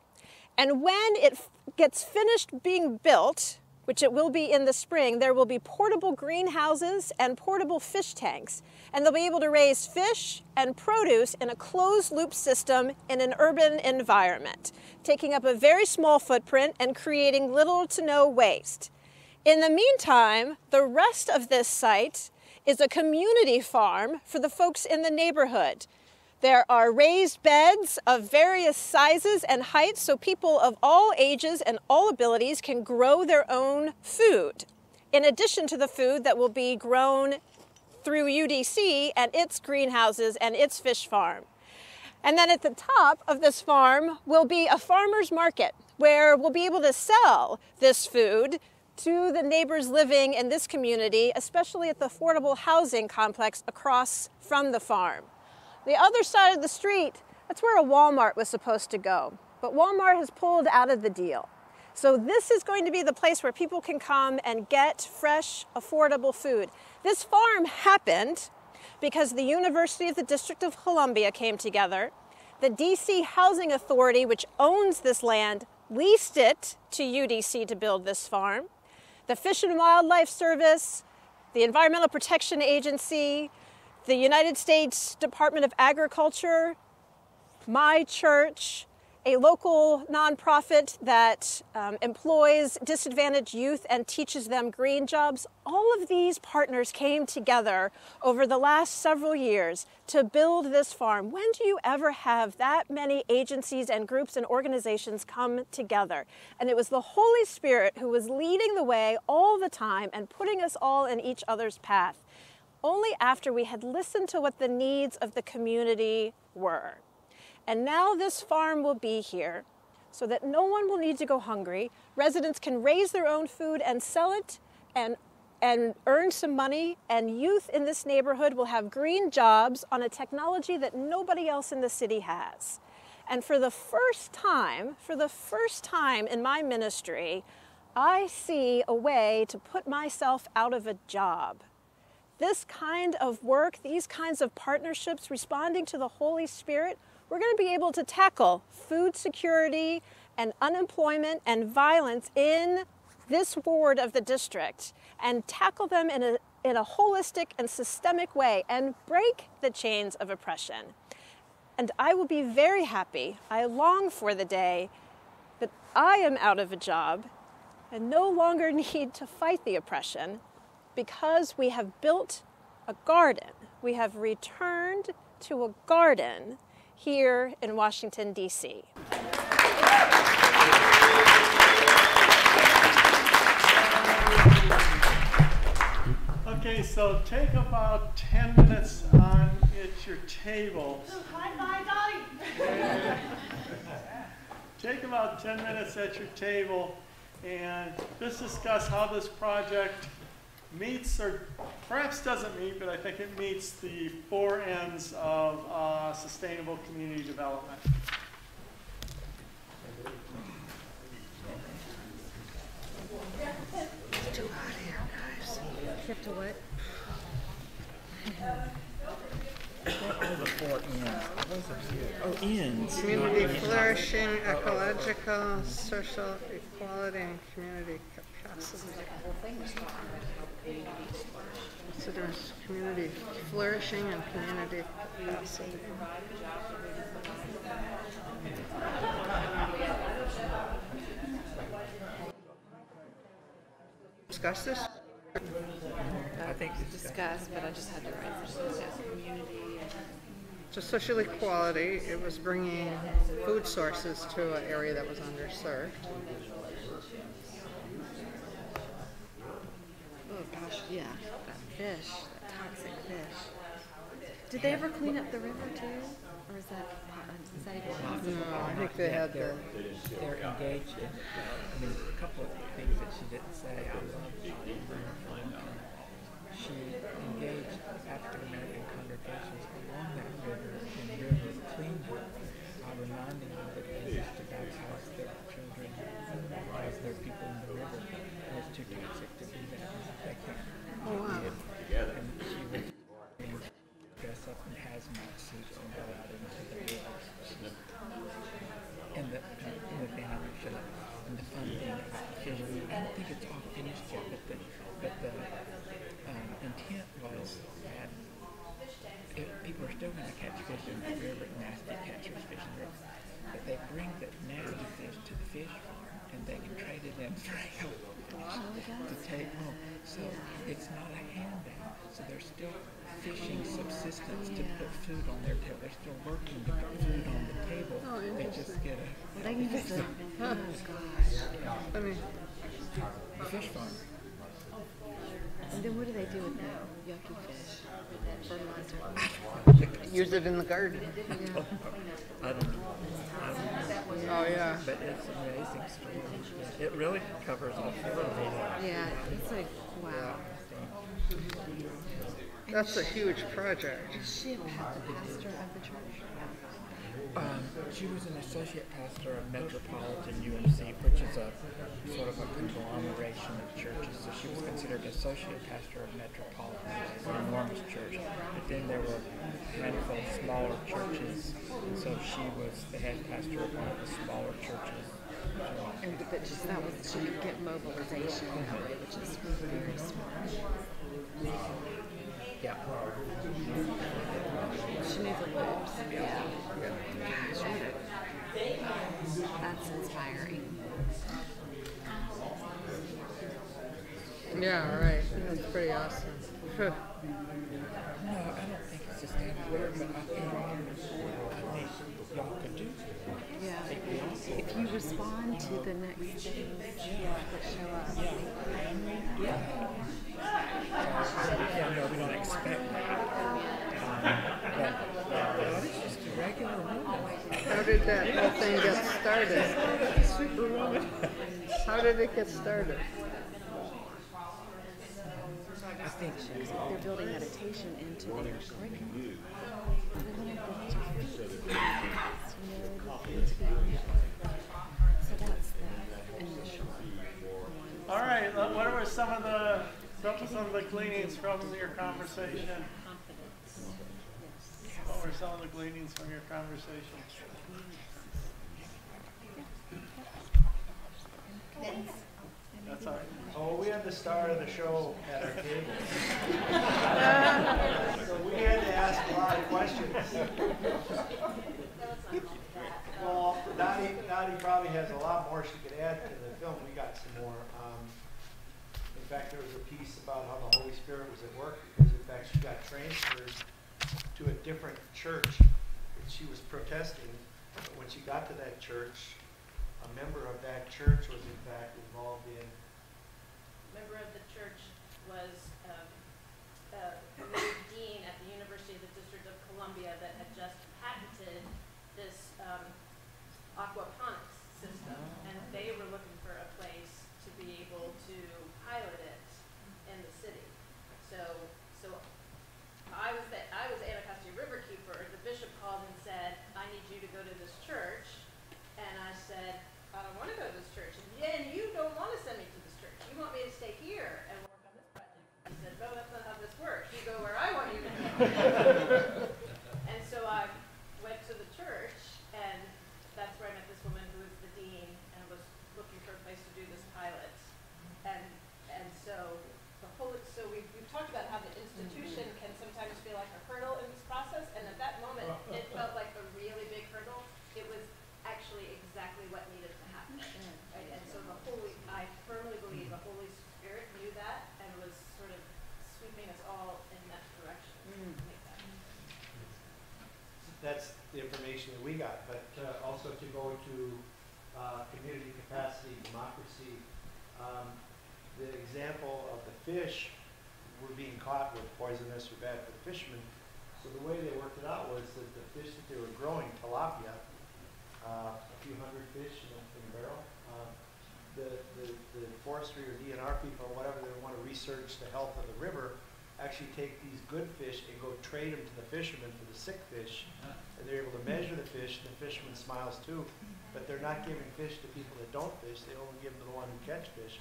And when it gets finished being built, which it will be in the spring, there will be portable greenhouses and portable fish tanks. And they'll be able to raise fish and produce in a closed-loop system in an urban environment, taking up a very small footprint and creating little to no waste. In the meantime, the rest of this site is a community farm for the folks in the neighborhood. There are raised beds of various sizes and heights so people of all ages and all abilities can grow their own food, in addition to the food that will be grown through UDC and its greenhouses and its fish farm. And then at the top of this farm will be a farmer's market where we'll be able to sell this food to the neighbors living in this community, especially at the affordable housing complex across from the farm. The other side of the street, that's where a Walmart was supposed to go, but Walmart has pulled out of the deal. So this is going to be the place where people can come and get fresh, affordable food. This farm happened because the University of the District of Columbia came together. The DC Housing Authority, which owns this land, leased it to UDC to build this farm. The Fish and Wildlife Service, the Environmental Protection Agency, the United States Department of Agriculture, my church, a local nonprofit that employs disadvantaged youth and teaches them green jobs. All of these partners came together over the last several years to build this farm. When do you ever have that many agencies and groups and organizations come together? And it was the Holy Spirit who was leading the way all the time and putting us all in each other's path, only after we had listened to what the needs of the community were. And now this farm will be here so that no one will need to go hungry. Residents can raise their own food and sell it and earn some money. And youth in this neighborhood will have green jobs on a technology that nobody else in the city has. And for the first time in my ministry, I see a way to put myself out of a job. This kind of work, these kinds of partnerships, responding to the Holy Spirit, we're going to be able to tackle food security and unemployment and violence in this ward of the district and tackle them in a holistic and systemic way and break the chains of oppression. And I will be very happy. I long for the day that I am out of a job and no longer need to fight the oppression, because we have built a garden. We have returned to a garden here in Washington, D.C. Okay, so take about 10 minutes on at your table. High five, Dottie! Take about 10 minutes at your table and just discuss how this project meets, or perhaps doesn't meet, but I think it meets the four ends of sustainable community development. It's too hot here, guys. You have to what? All the four ends. Oh, ends. Community flourishing, ecological, social equality, and community capacity. So there's community flourishing and community capacity. Discuss this? I think discuss, but I just had to write this community. So social equality, it was bringing food sources to an area that was underserved. Oh gosh, yeah, that fish, that toxic fish. Did they ever clean up the river too? Or is that even possible? No, I think they had their... They're engaged in, I mean, a couple of things that she didn't say. She engaged African American congregations along that river and really cleaned it, reminding them that they used to baptize their children, baptize their people in the river, and it's too toxic to do that. They can't do it. And she would dress up in hazmat suits and go out into the river. And the thing I would show up, and the fun thing about Hillary, I don't think it's all finished yet, but the intent was that if people are still going to catch fish in the river, nasty catchers fish in the river, but they bring that nasty fish to the fish farm and they can trade it in for healthy fish to take home. So it's not a handout. So they're still fishing subsistence to put food on their table. They're still working to put food on the table. Oh, they just get a... They can just... Oh, gosh. I mean... The fish farm. And then what do they do with that yucky fish? Fertilizer? Use it in the garden. Yeah. I don't know. Oh, yeah. But it's an amazing story. It really covers all four of these. Yeah, it's like, wow. That's a huge project. Is she a pastor of the church? She was an associate pastor of Metropolitan UMC, which is a sort of a conglomeration of churches. So she was considered associate pastor of Metropolitan, which is an enormous church. But then there were a handful of smaller churches, and so she was the head pastor of one of the smaller churches. And but just that was, she could get mobilization that way, which is very smart. Yeah. She knew the loops. Yeah. Gosh, that's inspiring. Yeah, right. That's pretty awesome. No, I don't think it's just that word, but I think y'all could do it. Yeah. If you respond to the next things that show up. Yeah, no, we don't expect that. But it's just a regular woman. How did that whole thing get started? Superwoman. How did it get started? I think they're building meditation into their curriculum. So that's the initial. All right. What were some of the gleanings from your conversation? What were some of the gleanings from your conversation? That's all right. Oh, we had the star of the show at our table. So we had to ask a lot of questions. Well, Dottie probably has a lot more she could add to the film. We got some more. In fact, there was a piece about how the Holy Spirit was at work because, in fact, she got transferred to a different church that she was protesting. But when she got to that church, a member of that church was, in fact, involved in. A member of the church was the dean at the University of the District of Columbia that had just patented this aquaponics that's the information that we got. But also to go to community capacity, democracy, the example of the fish were being caught were poisonous or bad for the fishermen. So the way they worked it out was that the fish that they were growing, tilapia, a few hundred fish in a barrel, the forestry or DNR people or whatever, they want to research the health of the river, actually take these good fish and go trade them to the fishermen for the sick fish. And they're able to measure the fish, and the fisherman smiles too. But they're not giving fish to people that don't fish, they only give them to the one who catch fish,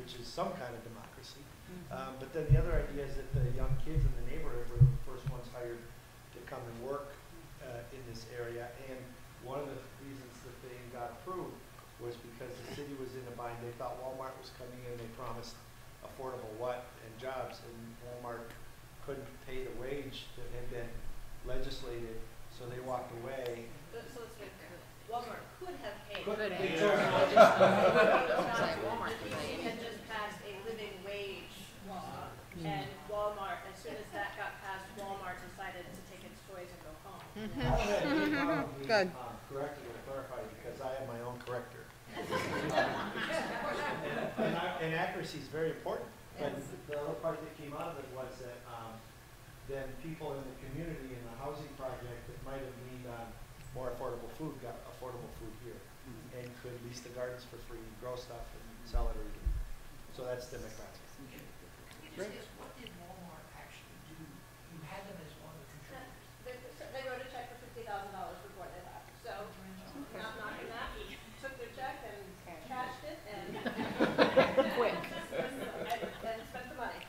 which is some kind of democracy. But then the other idea is that the young kids in the neighborhood were the first ones hired to come and work in this area. And one of the reasons that they got approved was because the city was in a bind. They thought Walmart was coming in, they promised affordable what and jobs, and Walmart couldn't pay the wage that had been legislated, so they walked away. So let's get there. Walmart could have paid. Could have paid. Walmart had just passed a living wage law, and Walmart, as soon as that got passed, Walmart decided to take its toys and go home. Good. Corrected or clarified because I have my own corrector. And accuracy is very important. Yes. But the other part that came out of it was that then people in the community in the housing project that might have leaned on more affordable food got affordable food here and could lease the gardens for free, and grow stuff, and sell it or eat. So that's democratic. Can you just ask, what did Walmart actually do? You had them as one of the contributors. They wrote a check for $50,000 before they left. So not knocking that. Took their check and cashed it and quit. and spent the money.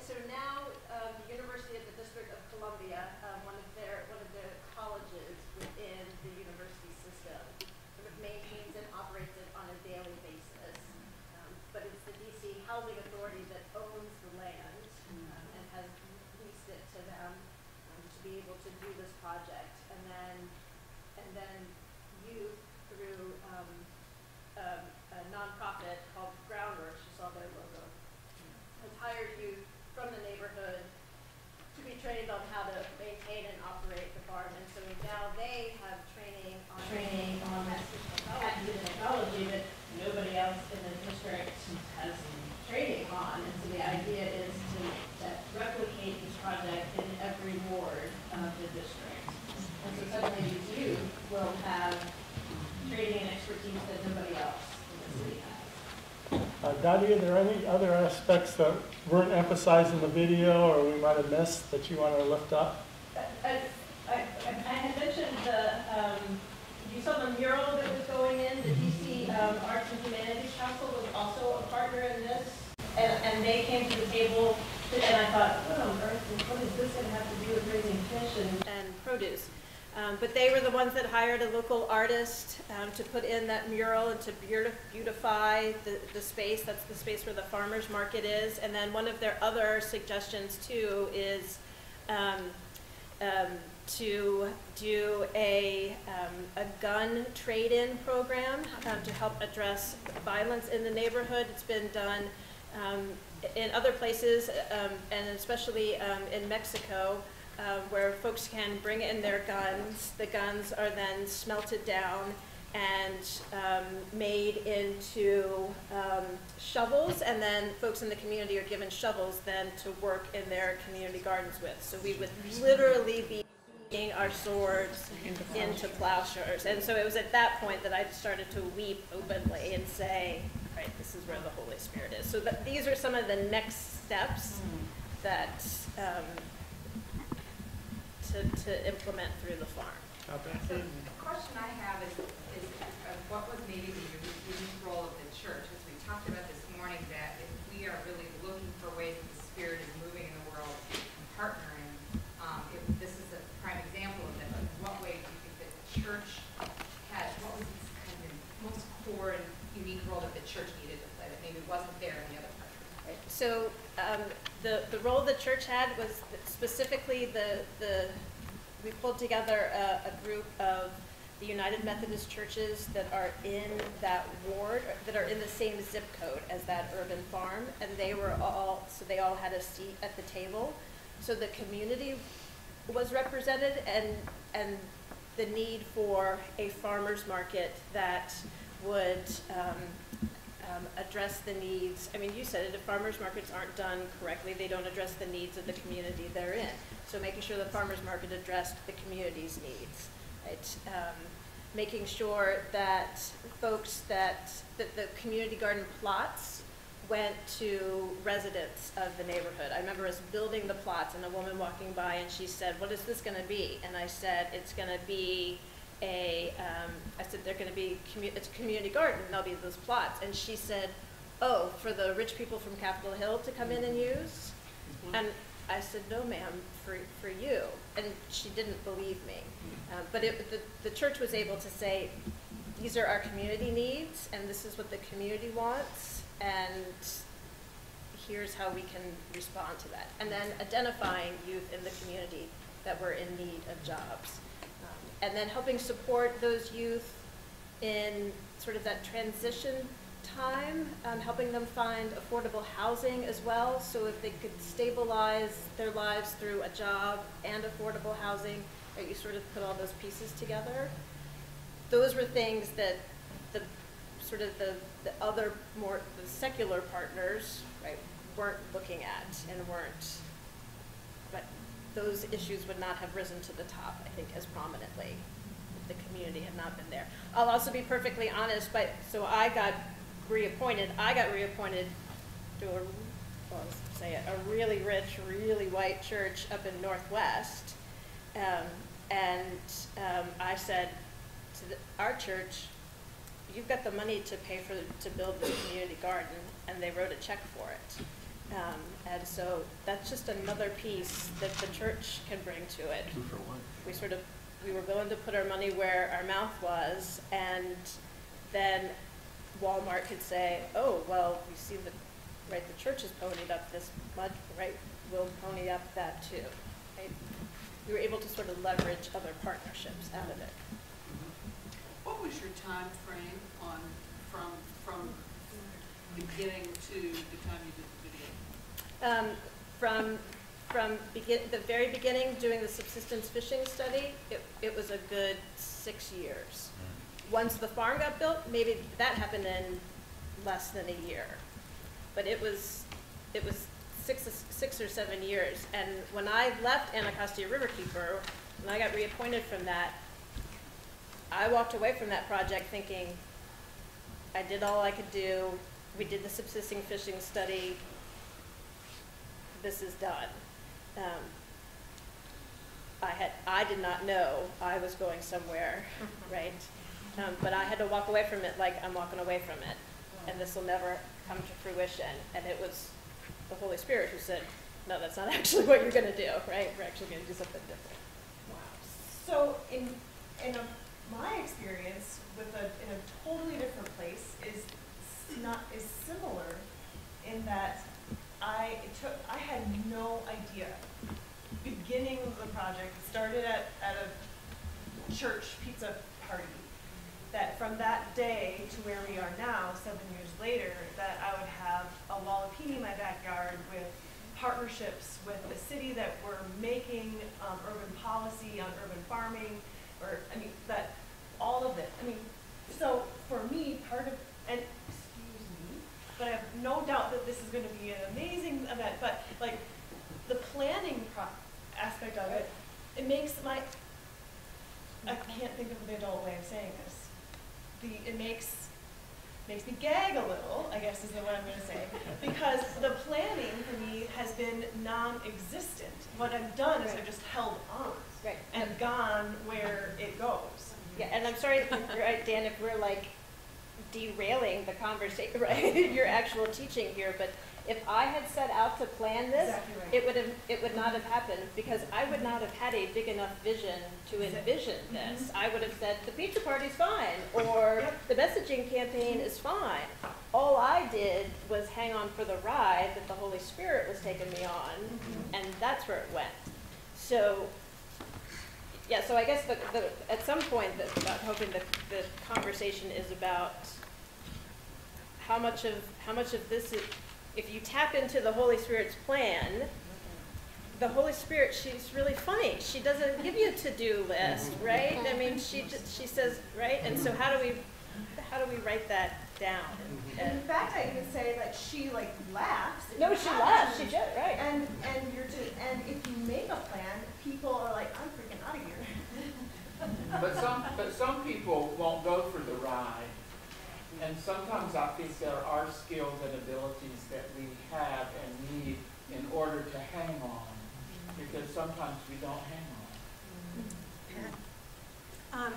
So now the University of the District of Columbia, one of their colleges within the university system, sort of maintains and operates it on a daily basis. But it's the DC Housing Authority that owns the land and has leased it to them. Be able to do this project, and then you through a nonprofit called Groundworks, you saw their logo, has hired you from the neighborhood to be trained on how to maintain and operate the farm, and so now they have training on that technology that nobody else in the district has training on, and so the idea is to replicate this project in every ward of the district. And so suddenly you will have training and expertise that nobody else in the city has. Dottie, are there any other aspects that weren't emphasized in the video or we might have missed that you want to lift up? I had mentioned you saw the mural that was going in. The DC Arts and Humanities Council was also a partner in this. And they came to the table, and I thought, what on earth, what is this going to have to do with raising fish and produce? But they were the ones that hired a local artist to put in that mural and to beautify the space. That's the space where the farmers market is. And then one of their other suggestions, too, is to do a gun trade-in program to help address violence in the neighborhood. It's been done in other places, and especially in Mexico, where folks can bring in their guns. The guns are then smelted down and made into shovels, and then folks in the community are given shovels then to work in their community gardens with. So we would literally be digging our swords into plowshares. And so it was at that point that I started to weep openly and say, right, this is where the Holy Spirit is. So these are some of the next steps that to implement through the farm. So the question I have is what was maybe the unique role of the church? As we talked about this morning, that if we are really looking for ways that the Spirit is moving in the world and partnering, if this is a prime example of that, in what way do you think that the church had, what was its kind of most core and unique role that the church needed to play that maybe wasn't there in the other part? Right. So the role the church had was specifically we pulled together a group of the United Methodist churches that are in that ward, that are in the same zip code as that urban farm, and they were all, so they all had a seat at the table. So the community was represented, and the need for a farmer's market that would address the needs. I mean, you said it, if farmers markets aren't done correctly, they don't address the needs of the community they're in. So making sure the farmers market addressed the community's needs. Right? Making sure that folks that the community garden plots went to residents of the neighborhood. I remember us building the plots and a woman walking by and she said, what is this gonna be? And I said, it's gonna be a, I said, they're gonna be, it's a community garden, and there'll be those plots. And she said, oh, for the rich people from Capitol Hill to come in and use? Mm-hmm. And I said, no ma'am, for you. And she didn't believe me. But the church was able to say, these are our community needs and this is what the community wants, and here's how we can respond to that. And then identifying youth in the community that were in need of jobs. And then helping support those youth in sort of that transition time, helping them find affordable housing as well. So if they could stabilize their lives through a job and affordable housing, you sort of put all those pieces together. Those were things that the sort of the other more the secular partners, right, weren't looking at and weren't, but those issues would not have risen to the top, I think, as prominently if the community had not been there. I'll also be perfectly honest, but so I got reappointed. I got reappointed to a, well, I'll say it, a really rich, really white church up in Northwest, I said to our church, you've got the money to pay for to build the community garden, and they wrote a check for it. And so that's just another piece that the church can bring to it. Two for one. We sort of, we were willing to put our money where our mouth was, and then Walmart could say, oh, well, you see the, right, the church has ponied up this much, right, we'll pony up that too, right? We were able to sort of leverage other partnerships out of it. What was your time frame on from beginning to the time you did the video? From the very beginning, doing the subsistence fishing study, it was a good 6 years. Once the farm got built, maybe that happened in less than a year, but it was 6 or 7 years. And when I left Anacostia Riverkeeper, when I got reappointed from that, I walked away from that project thinking I did all I could do. We did the subsistence fishing study. This is done. I did not know I was going somewhere, right? But I had to walk away from it like I'm walking away from it, and this will never come to fruition. And it was the Holy Spirit who said, no, that's not actually what you're going to do, right? We're actually going to do something different. Wow. So my experience with in a totally different place is similar in that I had no idea. Beginning of the project, it started at a church pizza party, that from that day to where we are now, 7 years later, that I would have a wallapini in my backyard with partnerships with the city that were making urban policy on urban farming, or, I mean, that, all of it. I mean, so for me, part of, and excuse me, but I have no doubt that this is gonna be an amazing event, but like the planning aspect of it, it makes my, I can't think of the adult way of saying this. It makes me gag a little, I guess is what I'm going to say, because the planning for me has been non-existent. What I've done is I've just held on and gone where it goes. Yeah, and I'm sorry, right, Dan, if we're like derailing the conversation, right? Your actual teaching here, but if I had set out to plan this, exactly right, it would not have happened, because I would not have had a big enough vision to envision this. Mm-hmm. I would have said the pizza party's fine, or the messaging campaign is fine. All I did was hang on for the ride that the Holy Spirit was taking me on, and that's where it went. So Yeah, so I guess at some point, I'm hoping that the conversation is about how much of this is, if you tap into the Holy Spirit's plan, the Holy Spirit, she's really funny. She doesn't give you a to-do list, right? I mean, she says, right? And so how do we write that down? And in fact, I even say like she like laughs. No, she laughs. She did, right? And you're just, and if you make a plan, people are like, I'm freaking out of here. but some people won't go for the ride. And sometimes I think there are skills and abilities that we have and need in order to hang on, because sometimes we don't hang on.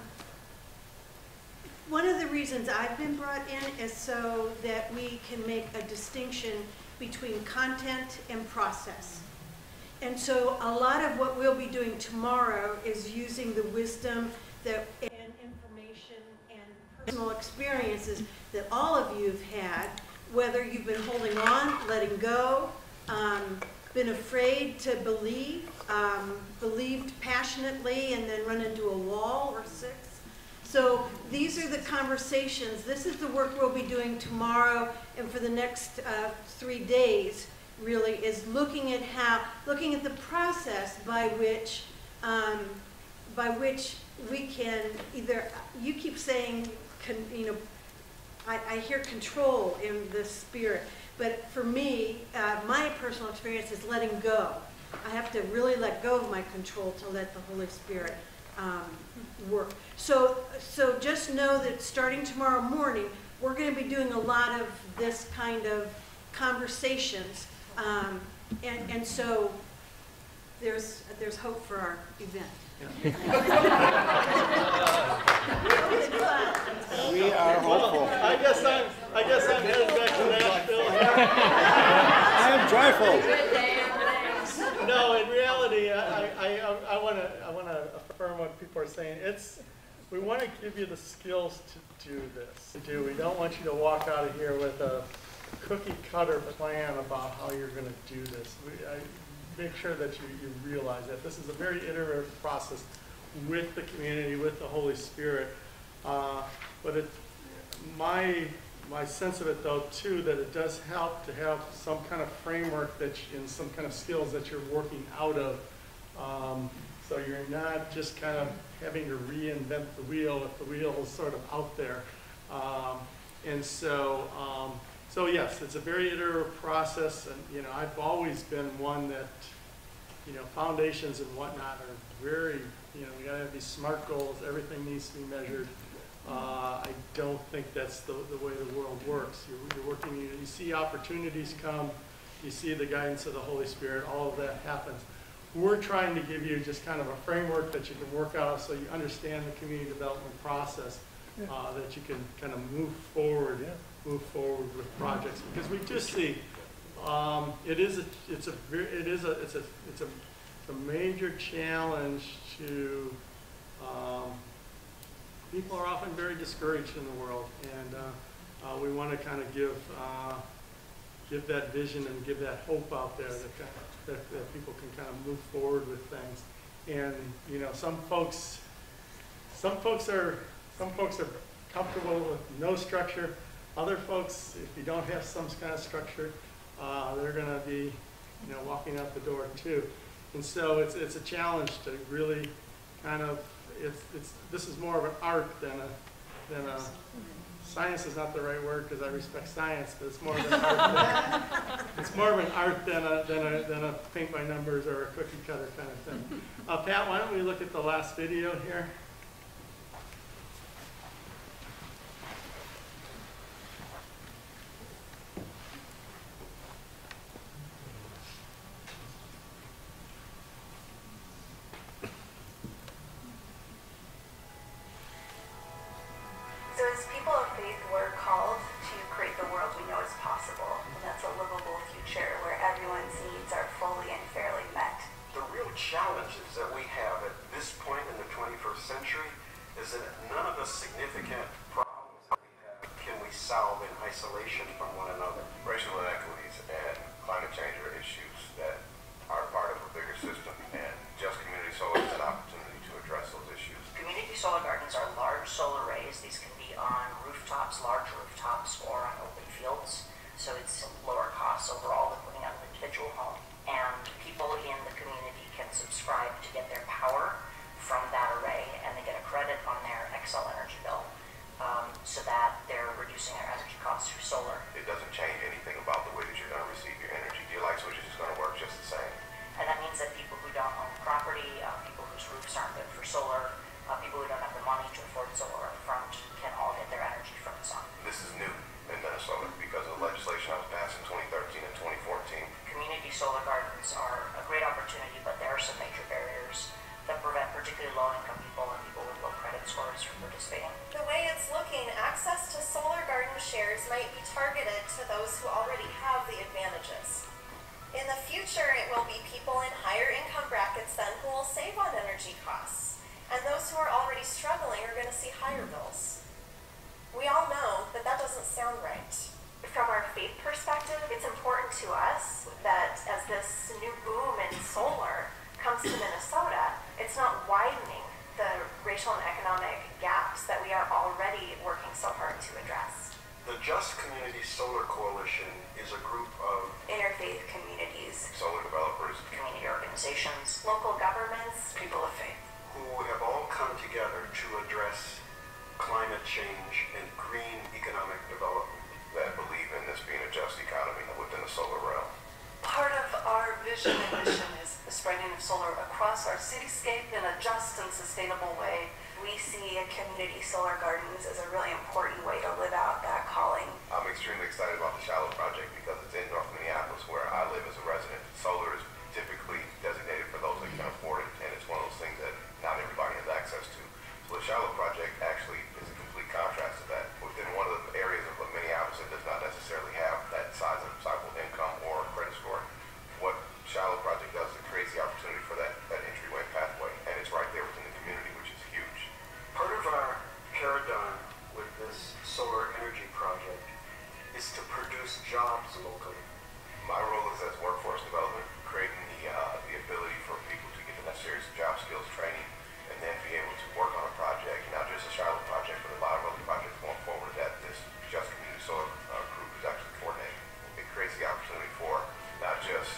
One of the reasons I've been brought in is so that we can make a distinction between content and process. And so a lot of what we'll be doing tomorrow is using the wisdom that personal experiences that all of you have had, whether you've been holding on, letting go, been afraid to believe, believed passionately and then run into a wall or six. So these are the conversations. This is the work we'll be doing tomorrow and for the next 3 days, really, is looking at the process by which we can either, you keep saying, you know, I hear control in the spirit, but for me, my personal experience is letting go. I have to really let go of my control to let the Holy Spirit work. So just know that starting tomorrow morning, we're going to be doing a lot of this kind of conversations, and so there's hope for our event. We are hopeful. I guess I'm headed back to Nashville. I am joyful. No, in reality, I want to affirm what people are saying. We want to give you the skills to do this. We don't want you to walk out of here with a cookie cutter plan about how you're going to do this. Make sure that you realize that this is a very iterative process with the community, with the Holy Spirit. But my sense of it, though, too, that it does help to have some kind of framework that and some kind of skills that you're working out of. So you're not just kind of having to reinvent the wheel if the wheel is sort of out there. So yes, it's a very iterative process, and you know, I've always been one that, you know, foundations and whatnot are very, you know, we gotta have these SMART goals, everything needs to be measured. I don't think that's the way the world works. You're working, you see opportunities come, you see the guidance of the Holy Spirit, all of that happens. We're trying to give you just kind of a framework that you can work out so you understand the community development process, that you can kind of move forward with projects, because we just see it's a major challenge to people are often very discouraged in the world, and we want to kind of give that vision and give that hope out there that people can kind of move forward with things. And you know, some folks are comfortable with no structure. Other folks, if you don't have some kind of structure, they're going to be, you know, walking out the door too. And so it's a challenge to really kind of this is more of an art than a science is not the right word because I respect science, but it's more of an art than a paint by numbers or a cookie cutter kind of thing. Pat, why don't we look at the last video here? Issues that are part of a bigger system, and just community solar is an opportunity to address roofs aren't good for solar. People who don't have the money to afford solar up front can all get their energy from the sun. This is new in Minnesota because of the legislation that was passed in 2013 and 2014. Community solar gardens are a great opportunity, but there are some major barriers that prevent particularly low-income people and people with low credit scores from participating. The way it's looking, access to solar garden shares might be targeted to those who already have the advantages. In the future, it will be people in higher income brackets then who will save on energy costs, and those who are already struggling are going to see higher bills. We all know that that doesn't sound right. From our faith perspective, it's important to us that as this new boom in solar comes to Minnesota, it's not widening the racial and economic gaps that we are already working so hard to address. The Just Community Solar Coalition is a group of interfaith communities, solar developers, community organizations, local governments, people of faith, who have all come together to address climate change and green economic development, that believe in this being a just economy within the solar realm. Part of our vision and mission is the spreading of solar across our cityscape in a just and sustainable way. We see community solar gardens as a really important way to live out that calling. I'm extremely excited about the Shallow Project because it's in North Minneapolis where I live as a resident. Solar is typically designated for those that can afford it, and it's one of those things that not everybody has access to. So the Shallow Project actually is a complete contrast to that. Within one of the areas of Minneapolis that does not necessarily have that size of disposable income or credit score, what Shallow Project does is it creates the opportunity for that entryway pathway, and it's right there within the community, which is huge. Part of our paradigm with this solar energy project is to produce jobs locally. My role is as workforce development, creating the ability for people to get the necessary job skills training and then be able to work on a project, not just a Shiloh project, but a lot of other projects going forward that this Just Community Solar group is actually coordinating. It creates the opportunity for not just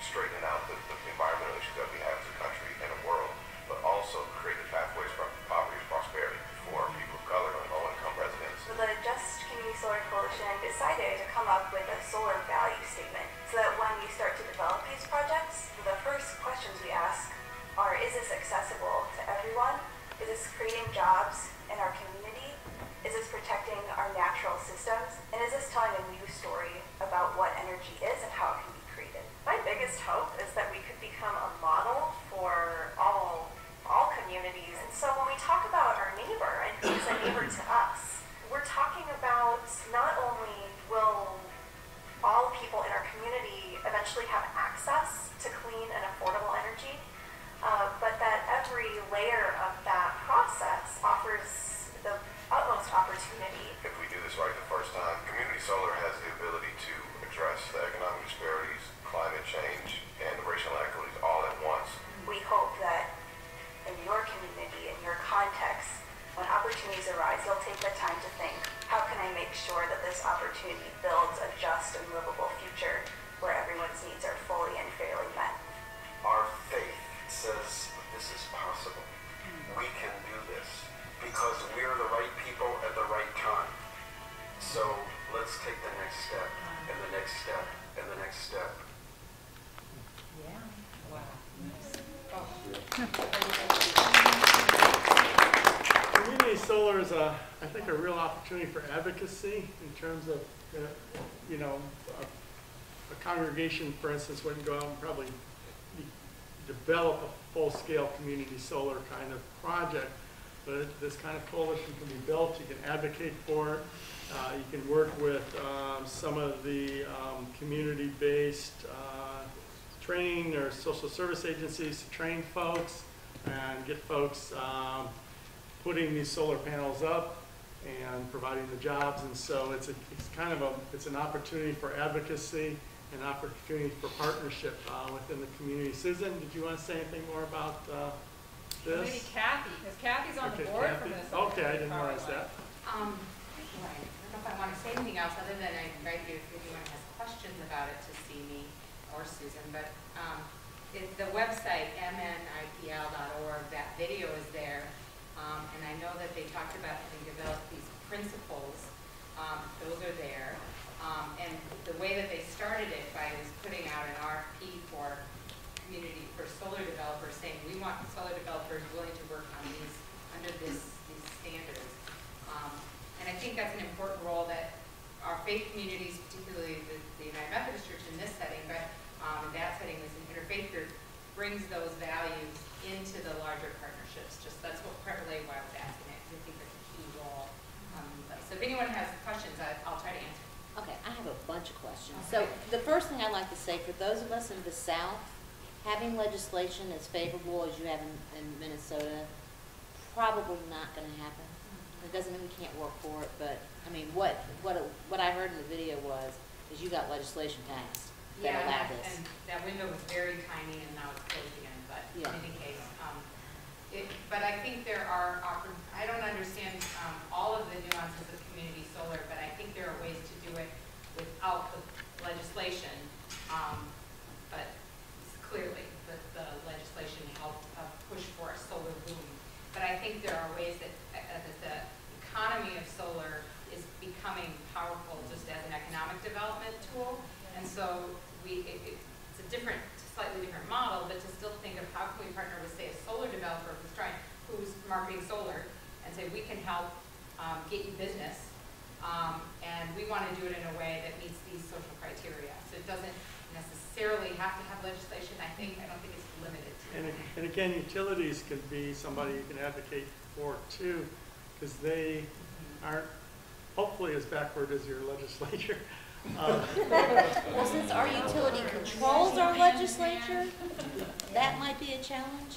straightening out the environmental issues that we have as a country and a world, but also creating pathways from poverty to prosperity for people of color and low-income residents. The Just Community Solar Coalition decided to come up with a solar value statement so that when we start to develop these projects, the first questions we ask are, is this accessible to everyone? Is this creating jobs in our community? Is this protecting our natural systems? And is this telling a new story about what energy is and how it can be created? My biggest hope is that we could become a model for all communities. And so when we talk about our neighbor and who's a neighbor to us, we're talking about not only will all people in our community eventually have access to clean and affordable energy, but that every layer of that process offers the utmost opportunity. If we do this right the first time, community solar has the ability to address the economic disparities, climate change, and racial inequities all at once. We hope that in your community, in your context, when opportunities arise, you'll take the time to think, how can I make sure that this opportunity builds a just and livable future where everyone's needs are fully and fairly met? Our faith says this is possible. We can do this because we're the right people at the right time. So let's take the next step, and the next step, and the next step. Community solar is, I think, a real opportunity for advocacy in terms of, you know, a congregation, for instance, wouldn't go out and probably develop a full-scale community solar kind of project. But this kind of coalition can be built. You can advocate for it. You can work with some of the community-based training or social service agencies to train folks and get folks putting these solar panels up and providing the jobs. And so it's an opportunity for advocacy, an opportunity for partnership within the community. Susan, did you want to say anything more about this? Maybe Kathy, because Kathy's on the board for this. Okay, I didn't realize that. Well, I don't know if I want to say anything else other than I invite you, if anyone has questions about it, to see me or Susan, but the website mnipl.org, that video is there, and I know that they talked about having developed these principles. Those are there, and the way that they started it by was putting out an RFP for community for solar developers saying, we want solar developers willing to work on these under these standards. And I think that's an important role that our faith communities, particularly the United Methodist Church in this setting, but in that setting as an interfaith group, brings those values into the larger partnerships. Just that's what part of why I was asking it, because I think that's a key role. So if anyone has questions, I'll try to answer. Okay, I have a bunch of questions. Okay. So the first thing I'd like to say, for those of us in the South, having legislation as favorable as you have in Minnesota, probably not going to happen. It doesn't mean we can't work for it, but I mean, what I heard in the video was, is you got legislation passed that allowed this. And that window was very tiny, and now it's closed again. But in any case, but I think there are I don't understand all of the nuances of community solar, but I think there are ways to do it without the legislation. But clearly, the legislation helped push for a solar boom. But I think there are ways that, that the economy of solar is becoming powerful just as an economic development tool. And so it's a different, slightly different model, but to still think of how can we partner with, say, a solar developer who's marketing solar, and say we can help get you business, and we want to do it in a way that meets these social criteria. So it doesn't necessarily have to have legislation. I don't think it's limited to that. And again, utilities could be somebody you can advocate for too, because they aren't hopefully as backward as your legislature. Well, since our utility controls our legislature, that might be a challenge.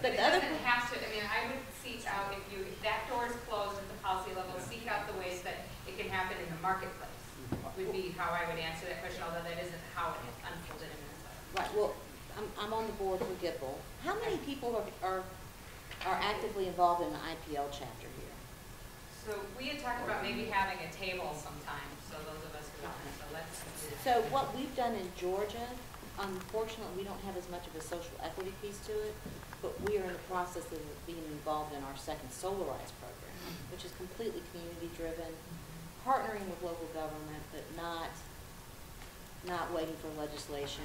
But it doesn't have to. I mean, I would seek out, if that door is closed at the policy level, seek out the ways that it can happen in the marketplace. Would be how I would answer that question, although that isn't how it unfolded in Minnesota. Right. Well, I'm on the board for GIPL. How many people are actively involved in the IPL chapter here? So we had talked about maybe having a table sometime. So those of us who don't. So let's. So what we've done in Georgia, unfortunately, we don't have as much of a social equity piece to it. But we are in the process of being involved in our second Solarize program, which is completely community-driven, partnering with local government, but not waiting for legislation.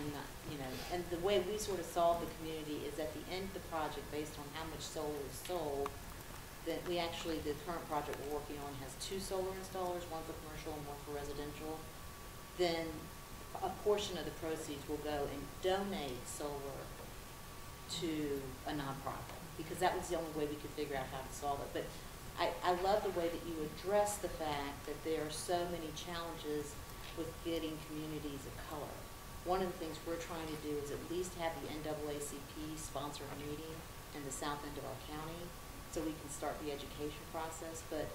And the way we sort of solve the community is at the end of the project, based on how much solar is sold, that we actually, the current project we're working on has 2 solar installers, one for commercial and one for residential. Then a portion of the proceeds will go and donate solar to a nonprofit, because that was the only way we could figure out how to solve it. But I love the way that you address the fact that there are so many challenges with getting communities of color. One of the things we're trying to do is at least have the NAACP sponsor a meeting in the south end of our county so we can start the education process. But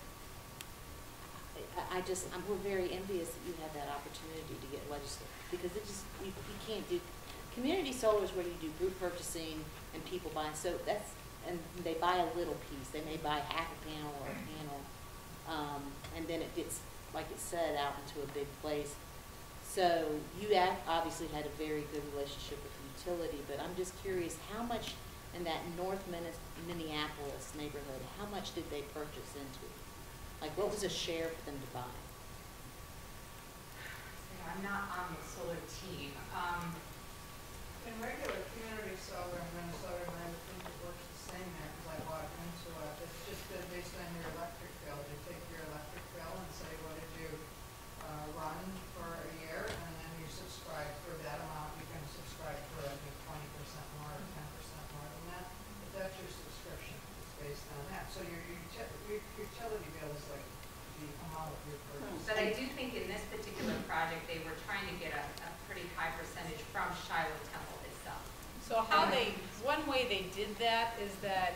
we're very envious that you have that opportunity to get legislated, because it just, you can't do. Community solar is where you do group purchasing and people buy, and they buy a little piece. They may buy half a panel or a panel, and then it gets, like it said, out into a big place. So you obviously had a very good relationship with the utility, but I'm just curious how much in that North Minneapolis neighborhood, how much did they purchase into? Like, what was a share for them to buy? I'm not on the solar team. In regular community solar in Minnesota, and I would think it works the same as I walk into it. It's just that they send your electric bill. They take your electric bill and say, what did you run for a year? And then you subscribe for that amount. You can subscribe for, I think, 20% more or 10% more than that. But that's your subscription. It's based on that. So your utility bill is like the amount of your purchase. But I do think in this particular project, they were trying to get a pretty high percentage from Shiloh Temple. So one way they did that is that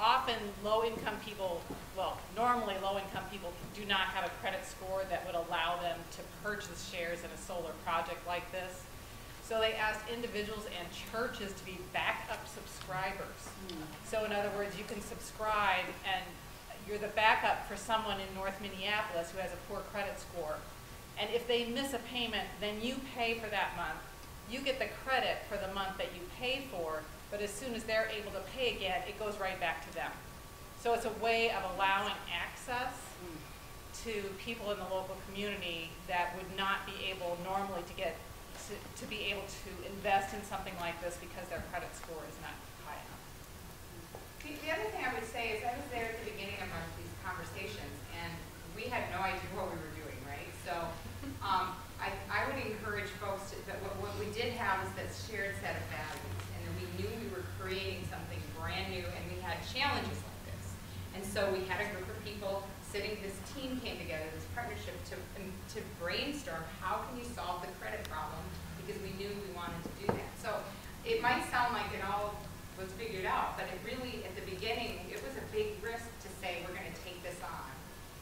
often low-income people, well, normally low-income people do not have a credit score that would allow them to purchase shares in a solar project like this. So they asked individuals and churches to be backup subscribers. So in other words, you can subscribe and you're the backup for someone in North Minneapolis who has a poor credit score. And if they miss a payment, then you pay for that month. You get the credit for the month that you pay for, but as soon as they're able to pay again, it goes right back to them. So it's a way of allowing access to people in the local community that would not be able normally to get to be able to invest in something like this because their credit score is not high enough. The other thing I would say is I was there at the beginning of these conversations, and we had no idea what we were doing, right? So I would encourage folks that what we did have is that shared set of values, and that we knew we were creating something brand new, and we had challenges like this. And so we had a group of people sitting, this team came together, this partnership, to brainstorm how can you solve the credit problem, because we knew we wanted to do that. So it might sound like it all was figured out, but it really, at the beginning, it was a big risk to say we're going to take this on.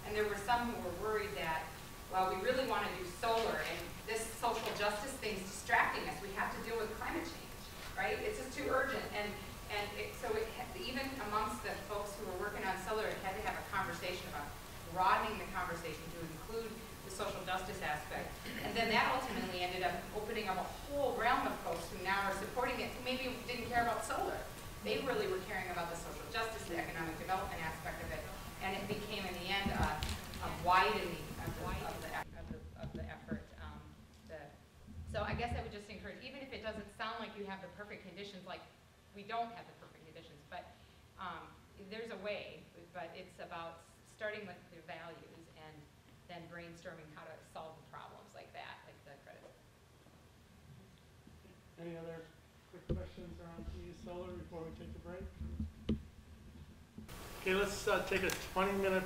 And there were some who were worried that, well, we really want to do solar, and this social justice thing's distracting us. We have to deal with climate change, right? It's just too urgent. And so even amongst the folks who were working on solar, it had to have a conversation about broadening the conversation to include the social justice aspect. And then that ultimately ended up opening up a whole realm of folks who now are supporting it, who maybe didn't care about solar. They really were caring about the social justice, the economic development aspect of it. And it became, in the end, a widening of the effort. So I guess I would just encourage, even if it doesn't sound like you have the perfect conditions, like, we don't have the perfect conditions, but there's a way, but it's about starting with the values and then brainstorming how to solve the problems like that, like the credit. Any other quick questions around community solar before we take a break? Okay, let's take a 20-minute break.